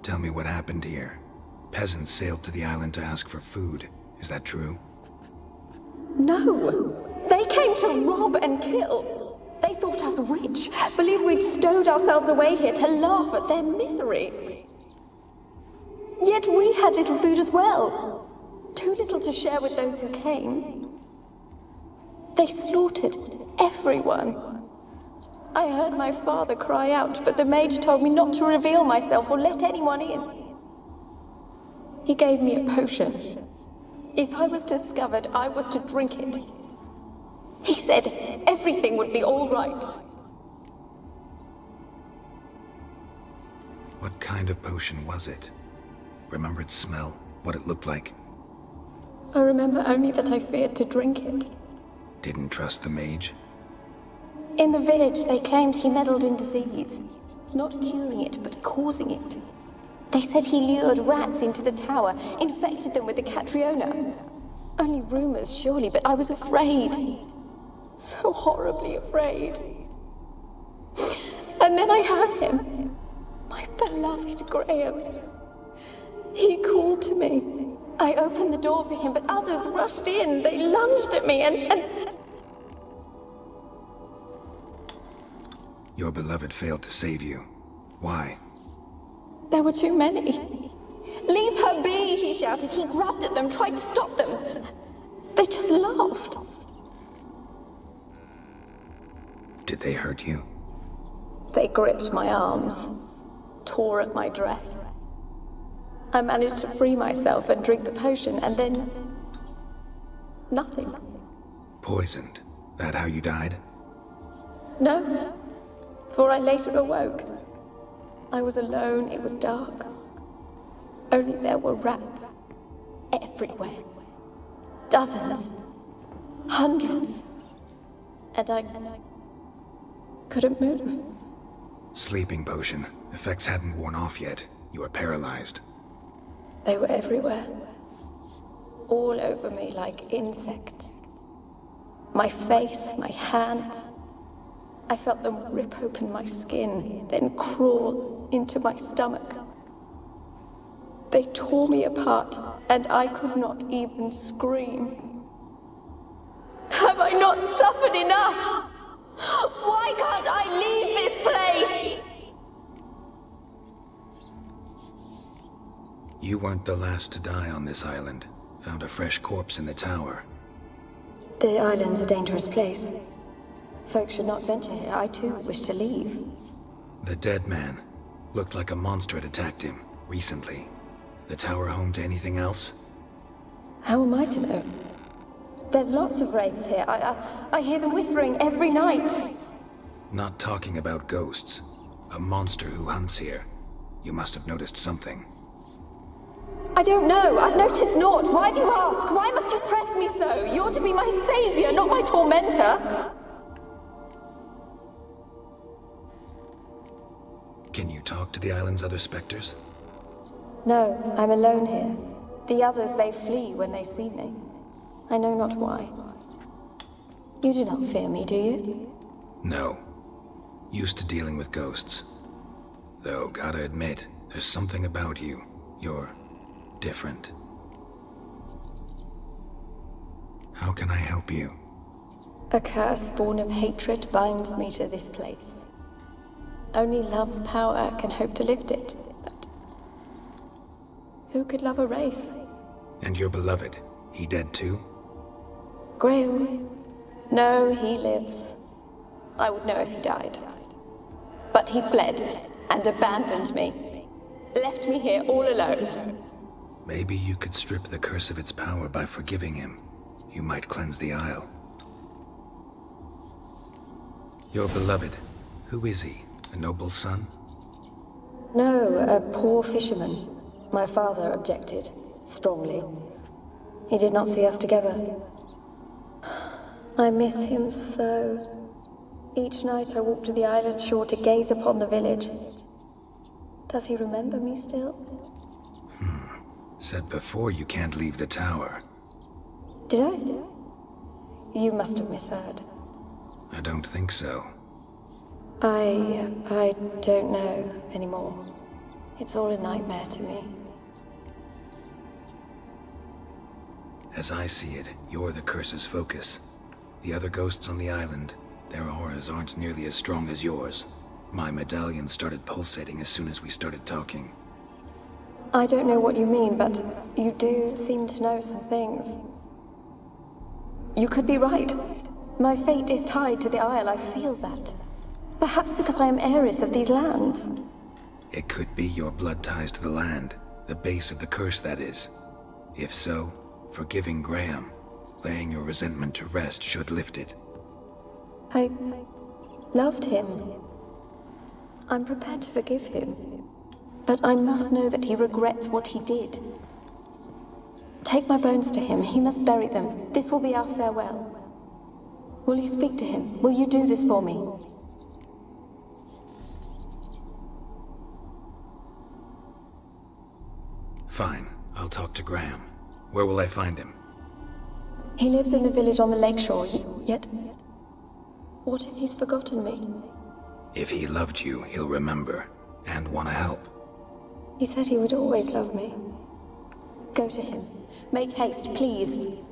Tell me what happened here. Peasants sailed to the island to ask for food. Is that true? No! They came to rob and kill. They thought us rich, believed we'd stowed ourselves away here to laugh at their misery. Yet we had little food as well. Too little to share with those who came. They slaughtered everyone. I heard my father cry out, but the mage told me not to reveal myself or let anyone in. He gave me a potion. If I was discovered, I was to drink it. He said everything would be all right. What kind of potion was it? Remember its smell, what it looked like? I remember only that I feared to drink it. Didn't trust the mage? In the village, they claimed he meddled in disease. Not curing it, but causing it. They said he lured rats into the tower, infected them with the Catriona. Only rumors, surely, but I was afraid. So horribly afraid. And then I heard him. My beloved Graham. He called to me. I opened the door for him, but others rushed in. They lunged at me and... and Your beloved failed to save you. Why? There were too many. Leave her be, he shouted. He grabbed at them, tried to stop them. They just laughed. Did they hurt you? They gripped my arms, tore at my dress. I managed to free myself and drink the potion, and then... nothing. Poisoned? That how you died? No, no. For I later awoke. I was alone, it was dark. Only there were rats. Everywhere. Dozens. Hundreds. And I... couldn't move. Sleeping potion. Effects hadn't worn off yet. You were paralyzed. They were everywhere. All over me like insects. My face, my hands. I felt them rip open my skin, then crawl into my stomach. They tore me apart, and I could not even scream. Have I not suffered enough? Why can't I leave this place? You weren't the last to die on this island. Found a fresh corpse in the tower. The island's a dangerous place. Folk should not venture here. I too wish to leave. The dead man looked like a monster had attacked him recently. The tower home to anything else? How am I to know? There's lots of wraiths here. I, I, I hear them whispering every night. Not talking about ghosts. A monster who hunts here. You must have noticed something. I don't know. I've noticed naught. Why do you ask? Why must you press me so? You're to be my savior, not my tormentor. Can you talk to the island's other specters? No, I'm alone here. The others, they flee when they see me. I know not why. You do not fear me, do you? No. Used to dealing with ghosts. Though, gotta admit, there's something about you. You're... different. How can I help you? A curse born of hatred binds me to this place. Only love's power can hope to lift it. Who could love a wraith? And your beloved, he dead too? Graham? No, he lives. I would know if he died. But he fled and abandoned me. Left me here all alone. Maybe you could strip the curse of its power by forgiving him. You might cleanse the isle. Your beloved, who is he? A noble son? No, a poor fisherman. My father objected, strongly. He did not see us together. I miss him so. Each night I walk to the island shore to gaze upon the village. Does he remember me still? Hmm. Said before you can't leave the tower. Did I? You must have misheard. I don't think so. I... I don't know anymore. It's all a nightmare to me. As I see it, you're the curse's focus. The other ghosts on the island, their auras aren't nearly as strong as yours. My medallion started pulsating as soon as we started talking. I don't know what you mean, but you do seem to know some things. You could be right. My fate is tied to the isle, I feel that. Perhaps because I am heiress of these lands. It could be your blood ties to the land, the base of the curse, that is. If so, forgiving Graham, laying your resentment to rest should lift it. I loved him. I'm prepared to forgive him, but I must know that he regrets what he did. Take my bones to him. He must bury them. This will be our farewell. Will you speak to him? Will you do this for me? Fine. I'll talk to Graham. Where will I find him? He lives in the village on the lakeshore, yet... what if he's forgotten me? If he loved you, he'll remember, and want to help. He said he would always love me. Go to him. Make haste, please.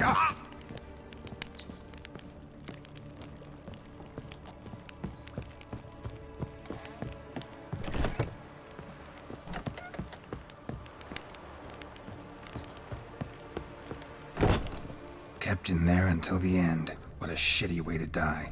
Ah! Kept in there until the end. What a shitty way to die.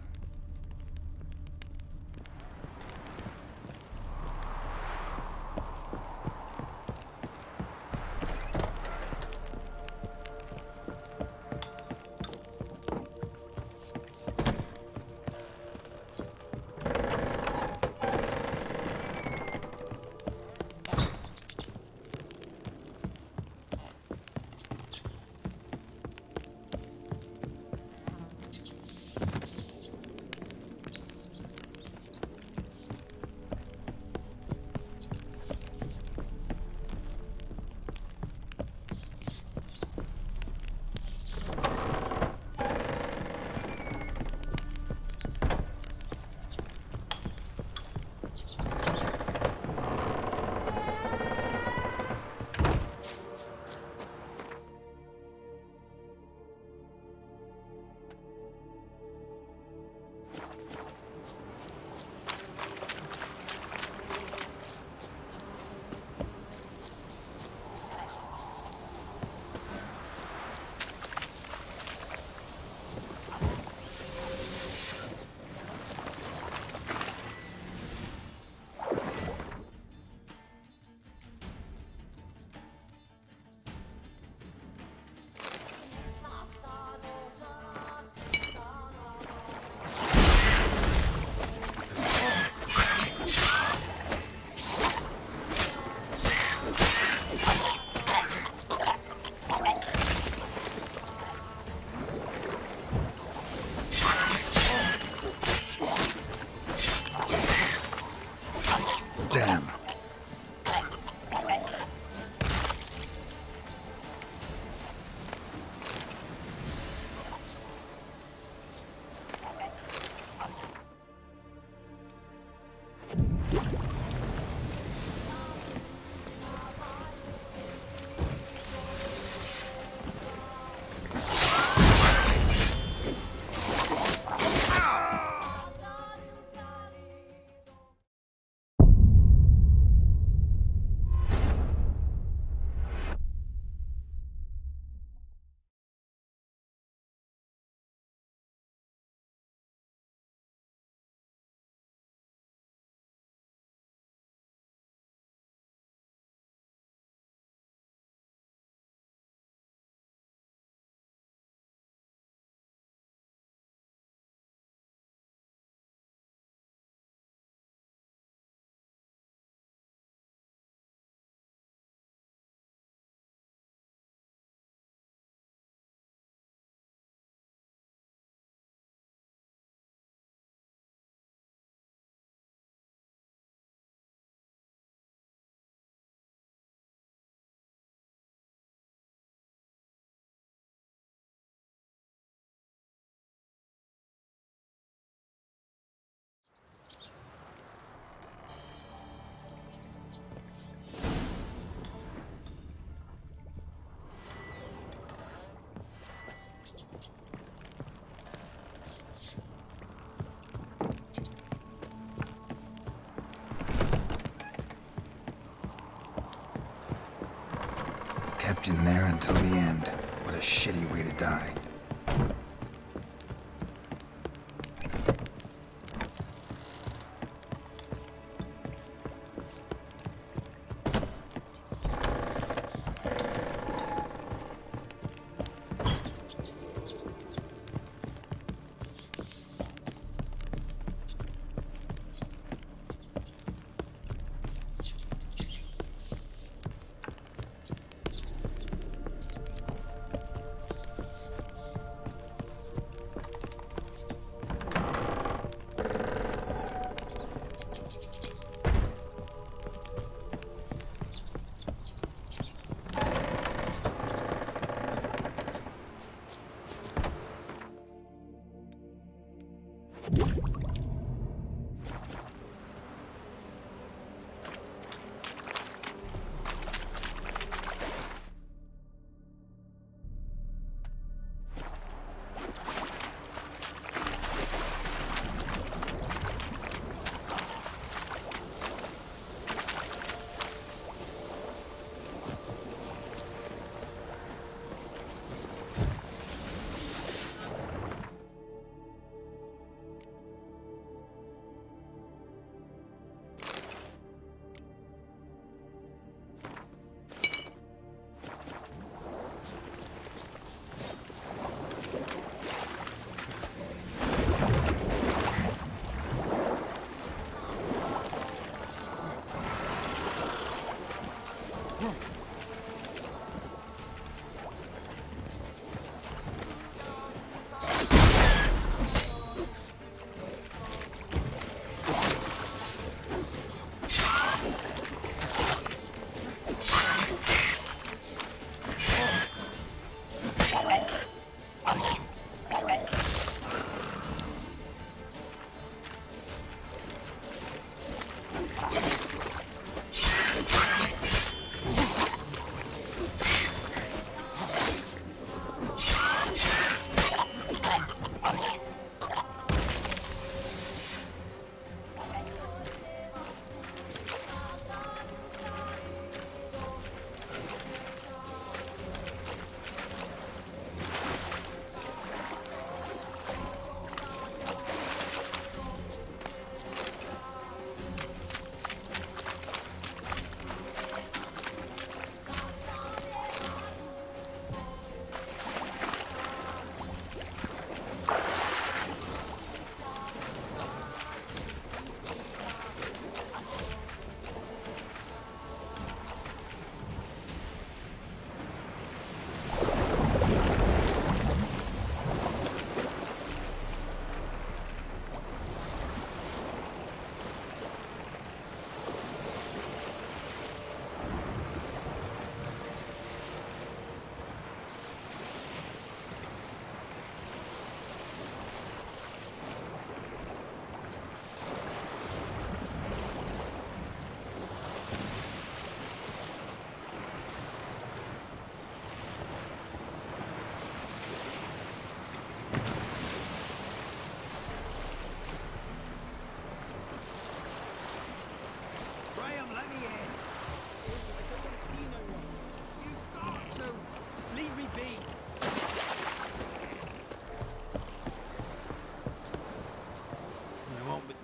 Kept in there until the end. What a shitty way to die.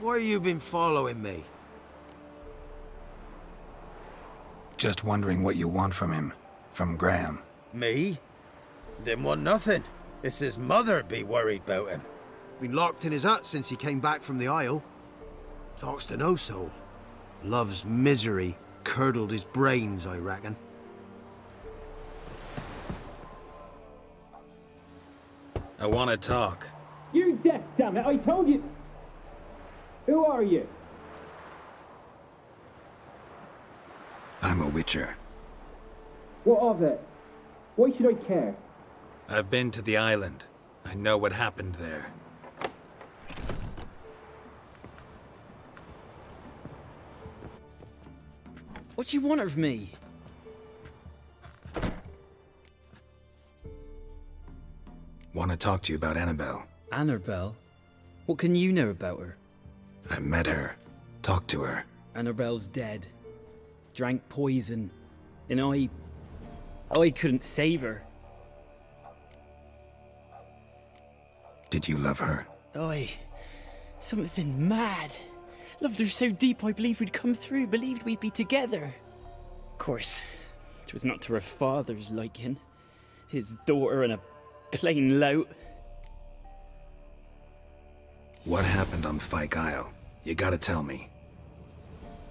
Where you been following me? Just wondering what you want from him. From Graham. Me? Didn't want nothing. It's his mother be worried about him. Been locked in his hut since he came back from the Isle. Talks to no soul. Love's misery curdled his brains, I reckon. I want to talk. You're deaf, damn it! I told you. Who are you? I'm a witcher. What of it? Why should I care? I've been to the island. I know what happened there. What do you want of me? Want to talk to you about Annabelle. Annabelle? What can you know about her? I met her. Talked to her. Annabelle's dead. Drank poison. And I... I couldn't save her. Did you love her? Aye. Something mad. Loved her so deep I believed we'd come through, believed we'd be together. Of course, it was not to her father's liking. His daughter and a plain lout. What happened on Fyke Isle? You gotta tell me.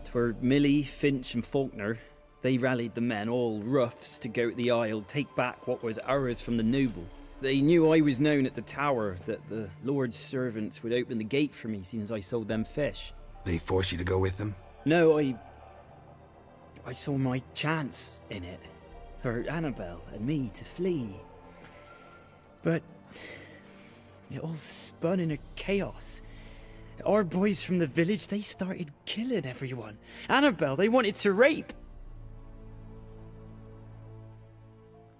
'Twere Millie, Finch and Faulkner. They rallied the men, all roughs, to go to the Isle, take back what was ours from the noble. They knew I was known at the tower, that the Lord's servants would open the gate for me, seeing as I sold them fish. They forced you to go with them? No, I... I saw my chance in it. For Annabelle and me to flee. But it all spun in a chaos. Our boys from the village, they started killing everyone. Annabelle, they wanted to rape.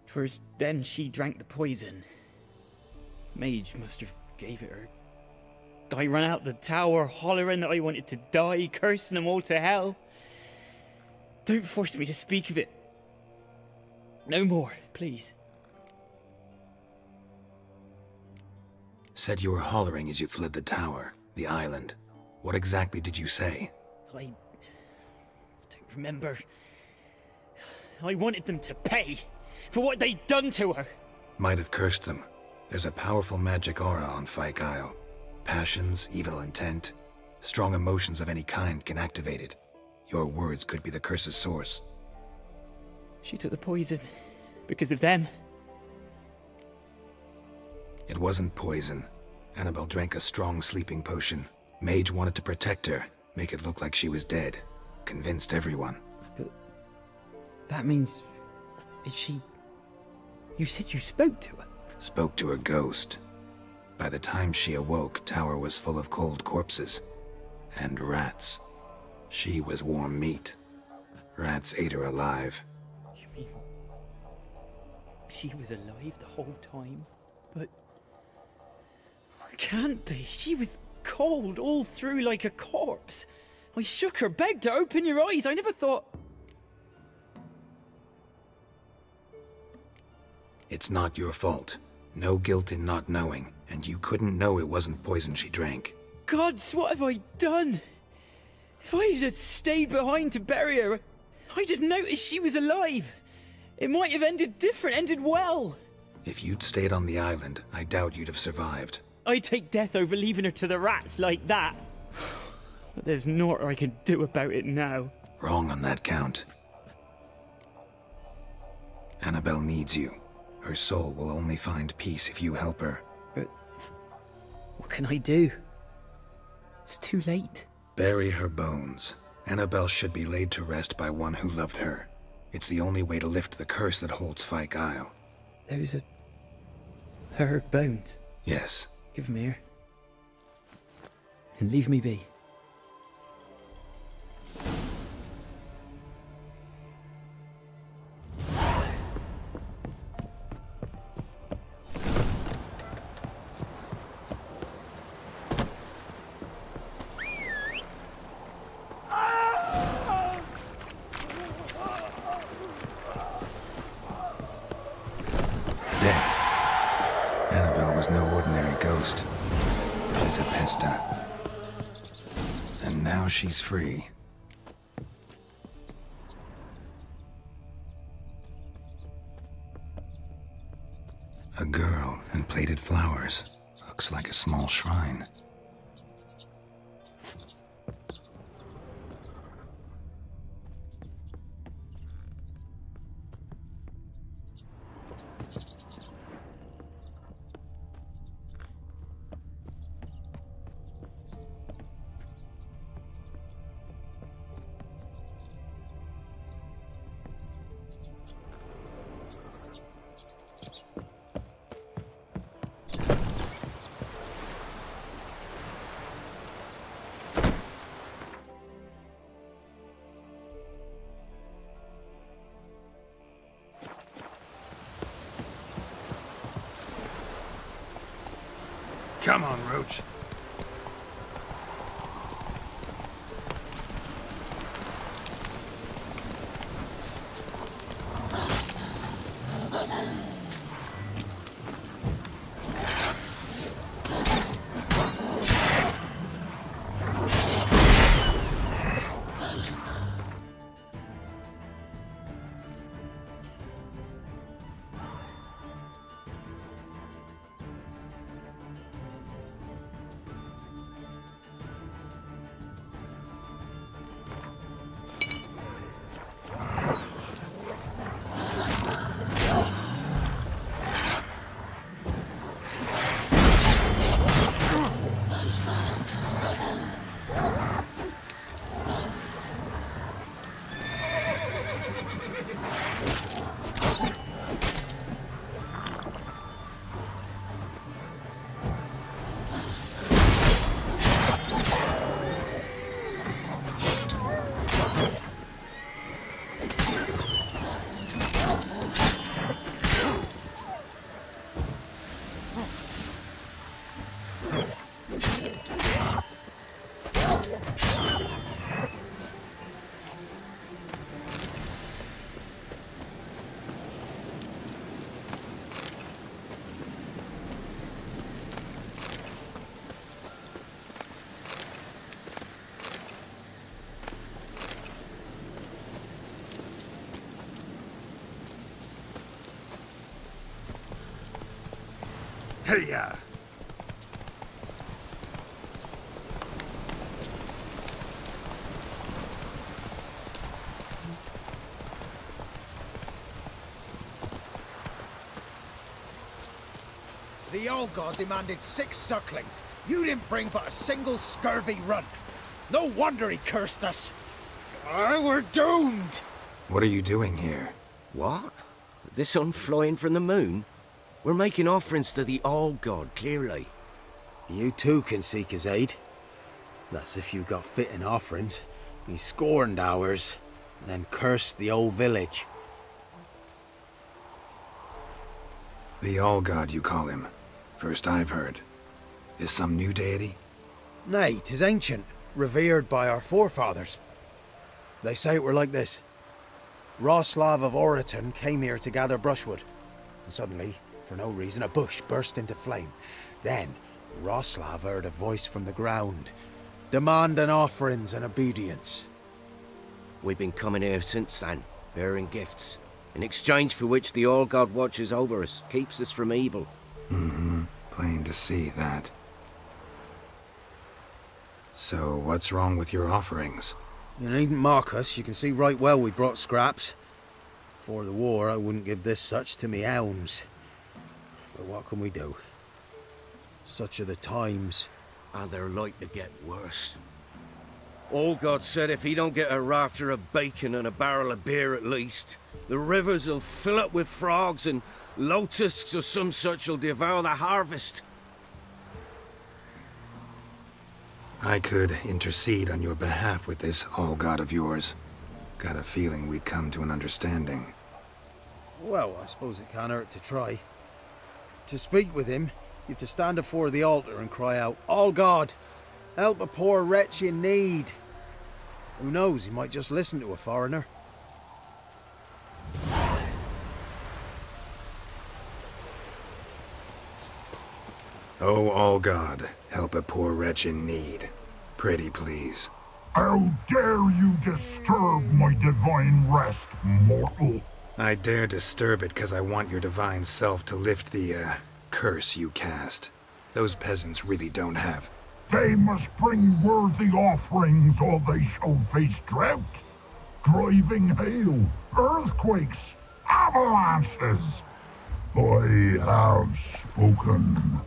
'Twas then she drank the poison. Mage must have gave it her. I ran out the tower hollering that I wanted to die, cursing them all to hell. Don't force me to speak of it. No more, please. Said you were hollering as you fled the tower, the island. What exactly did you say? I... I don't remember. I wanted them to pay for what they'd done to her. Might have cursed them. There's a powerful magic aura on Fyke Isle. Passions, evil intent, strong emotions of any kind can activate it. Your words could be the curse's source. She took the poison because of them. It wasn't poison. Annabelle drank a strong sleeping potion. Mage wanted to protect her, make it look like she was dead. Convinced everyone. But that means... is she... You said you spoke to her? Spoke to her ghost. By the time she awoke, tower was full of cold corpses. And rats. She was warm meat. Rats ate her alive. You mean... she was alive the whole time? But... can't be. She was cold all through like a corpse. I shook her, begged her, open your eyes. I never thought... It's not your fault. No guilt in not knowing, and you couldn't know it wasn't poison she drank. Gods, what have I done? If I had stayed behind to bury her, I didn't notice she was alive. It might have ended different, ended well. If you'd stayed on the island, I doubt you'd have survived. I take death over leaving her to the rats like that. But there's naught I can do about it now. Wrong on that count. Annabelle needs you. Her soul will only find peace if you help her. But what can I do? It's too late. Bury her bones. Annabelle should be laid to rest by one who loved her. It's the only way to lift the curse that holds Fyke Isle. Those are... her bones? Yes. Give them here. And leave me be. Dead. Annabelle was no ordinary ghost. She's a pesta. And now she's free. A girl in plaited flowers. Looks like a small shrine. Come on, Roach. Yeah. The old god demanded six sucklings. You didn't bring but a single scurvy runt. No wonder he cursed us. Oh, we're doomed! What are you doing here? What? The sun flying from the moon? We're making offerings to the old god, clearly. You too can seek his aid. That's if you've got fitting offerings. He scorned ours, then cursed the old village. The old god, you call him. First I've heard. Is some new deity? Nay, 'tis ancient, revered by our forefathers. They say it were like this. Roslav of Oriton came here to gather brushwood, and suddenly, for no reason, a bush burst into flame. Then, Roslav heard a voice from the ground, demanding offerings and obedience. We've been coming here since then, bearing gifts, in exchange for which the All-God watches over us, keeps us from evil. Mm-hmm. Plain to see, that. So, what's wrong with your offerings? You needn't mark us. You can see right well we brought scraps. Before the war, I wouldn't give this such to me hounds. But what can we do? Such are the times. And they're like to get worse. All God said if he don't get a rafter of bacon and a barrel of beer at least, the rivers will fill up with frogs and lotuses or some such will devour the harvest. I could intercede on your behalf with this All God of yours. Got a feeling we'd come to an understanding. Well, I suppose it can't hurt to try. To speak with him, you've to stand afore the altar and cry out, "All God, help a poor wretch in need." Who knows, he might just listen to a foreigner. Oh, all God, help a poor wretch in need. Pretty please. How dare you disturb my divine rest, mortal? I dare disturb it because I want your divine self to lift the, uh, curse you cast. Those peasants really don't have. They must bring worthy offerings or they shall face drought, driving hail, earthquakes, avalanches. I have spoken.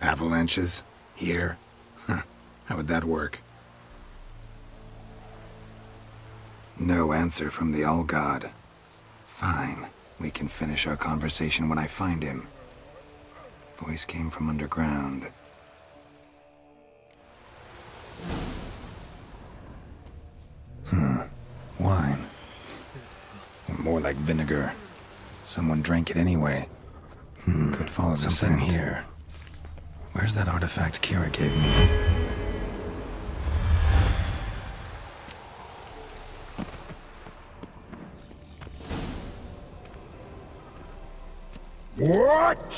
Avalanches? Here? Huh. How would that work? No answer from the All-God. Fine. We can finish our conversation when I find him. Voice came from underground. Hmm. Wine. More like vinegar. Someone drank it anyway. Hmm. Could follow the scent here. Where's that artifact Keira gave me? What?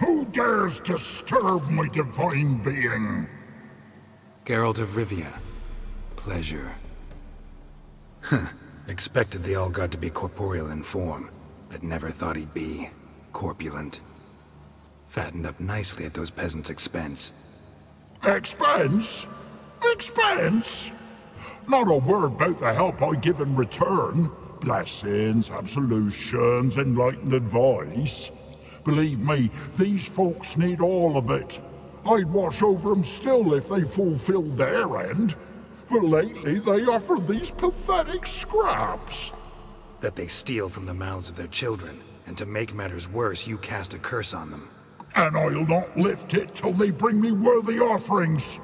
Who dares disturb my divine being? Geralt of Rivia. Pleasure. Huh. Expected the All-God to be corporeal in form, but never thought he'd be corpulent. Fattened up nicely at those peasants' expense. Expense? Expense? Not a word about the help I give in return. Blessings, absolutions, enlightened advice. Believe me, these folks need all of it. I'd watch over them still if they fulfilled their end. But lately they offer these pathetic scraps. That they steal from the mouths of their children, and to make matters worse, you cast a curse on them. And I'll not lift it till they bring me worthy offerings.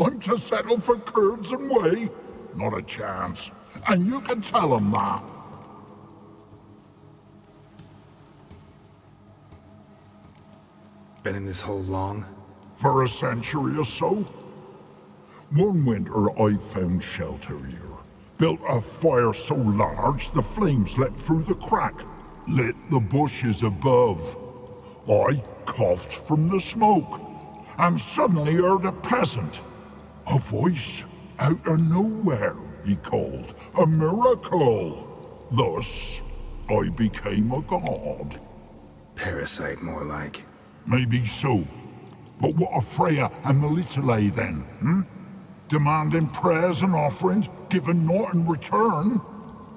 I'm to settle for curds and whey? Not a chance. And you can tell them that. Been in this hole long? For a century or so. One winter I found shelter here. Built a fire so large the flames leapt through the crack, lit the bushes above. I coughed from the smoke, and suddenly heard a peasant. A voice out of nowhere, he called. A miracle! Thus, I became a god. Parasite, more like. Maybe so. But what of Freya and Melitele then, hmm? Demanding prayers and offerings, given naught in return?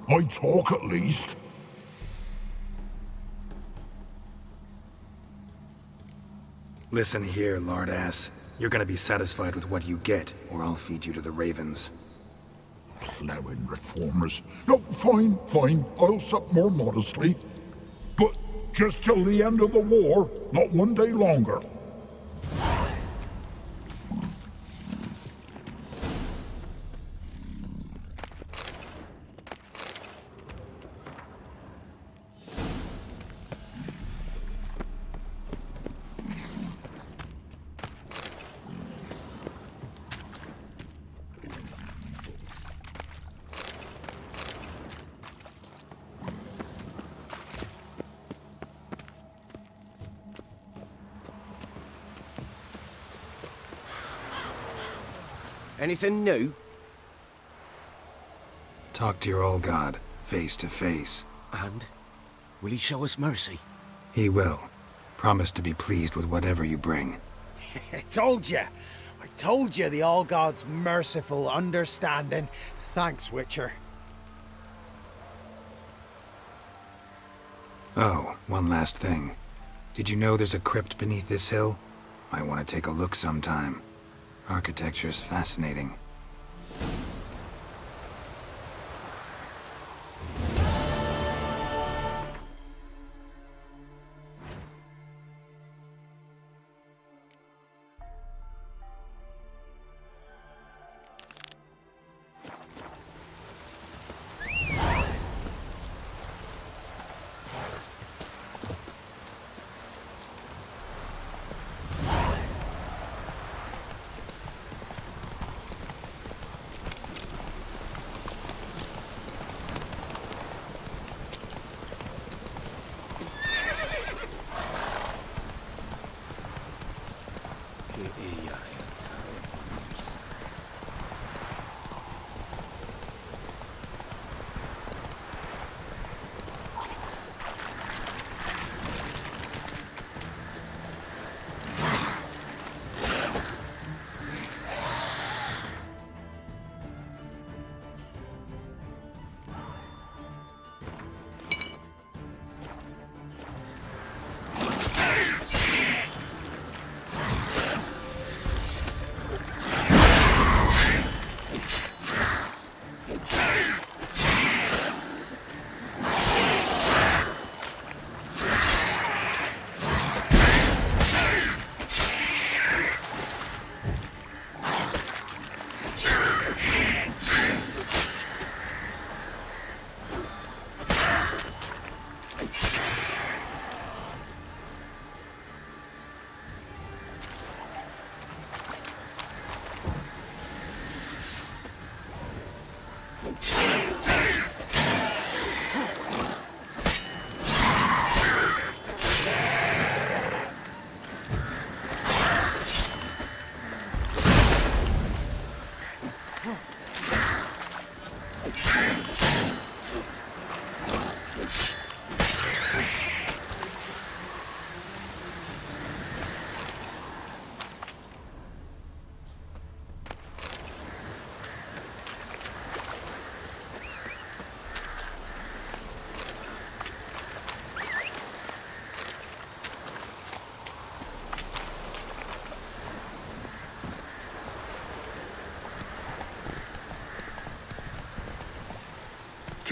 I talk at least. Listen here, lardass. You're gonna be satisfied with what you get, or I'll feed you to the ravens. Plowing reformers. No, fine, fine. I'll sup more modestly. But just till the end of the war, not one day longer. Anything new? Talk to your All-God, face to face. And? Will he show us mercy? He will. Promise to be pleased with whatever you bring. I told you! I told you the All-God's merciful understanding. Thanks, Witcher. Oh, one last thing. Did you know there's a crypt beneath this hill? Might want to take a look sometime. Architecture is fascinating.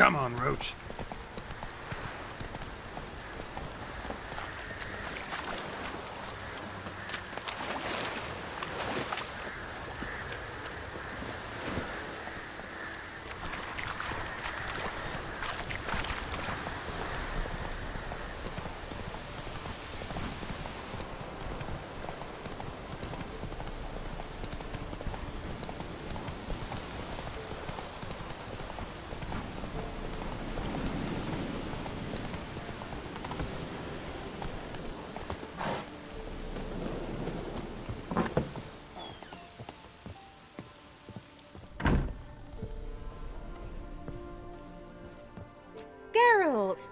Come on, Roach.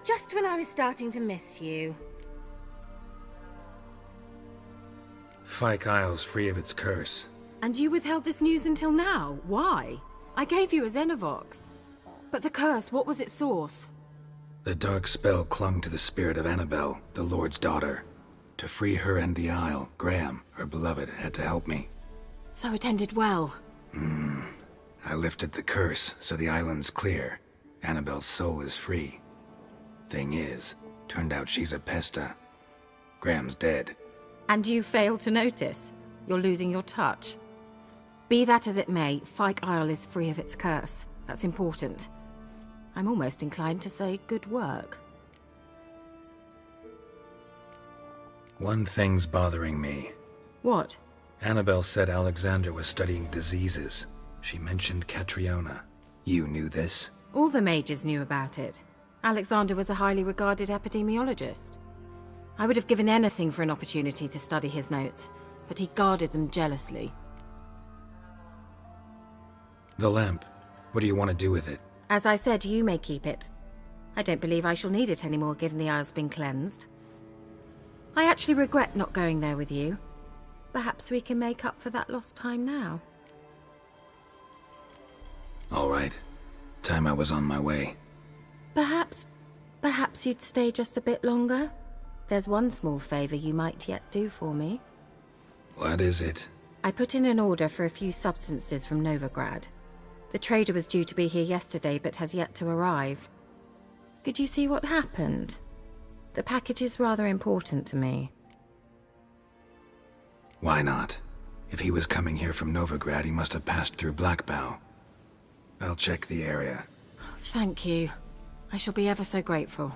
Just when I was starting to miss you. Fyke Isle's free of its curse. And you withheld this news until now? Why? I gave you a Xenovox. But the curse, what was its source? The dark spell clung to the spirit of Annabelle, the Lord's daughter. To free her and the Isle, Graham, her beloved, had to help me. So it ended well. Hmm. I lifted the curse, so the island's clear. Annabelle's soul is free. Thing is, turned out she's a pesta. Graham's dead. And you failed to notice. You're losing your touch. Be that as it may, Fyke Isle is free of its curse. That's important. I'm almost inclined to say good work. One thing's bothering me. What? Annabelle said Alexander was studying diseases. She mentioned Catriona. You knew this? All the mages knew about it. Alexander was a highly regarded epidemiologist. I would have given anything for an opportunity to study his notes, but he guarded them jealously. The lamp. What do you want to do with it? As I said, you may keep it. I don't believe I shall need it anymore, given the Isle's been cleansed. I actually regret not going there with you. Perhaps we can make up for that lost time now. All right. Time I was on my way. Perhaps, perhaps you'd stay just a bit longer? There's one small favor you might yet do for me. What is it? I put in an order for a few substances from Novigrad. The trader was due to be here yesterday, but has yet to arrive. Could you see what happened? The package is rather important to me. Why not? If he was coming here from Novigrad, he must have passed through Blackbow. I'll check the area. Oh, thank you. I shall be ever so grateful.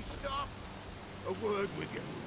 Stop! A word with you.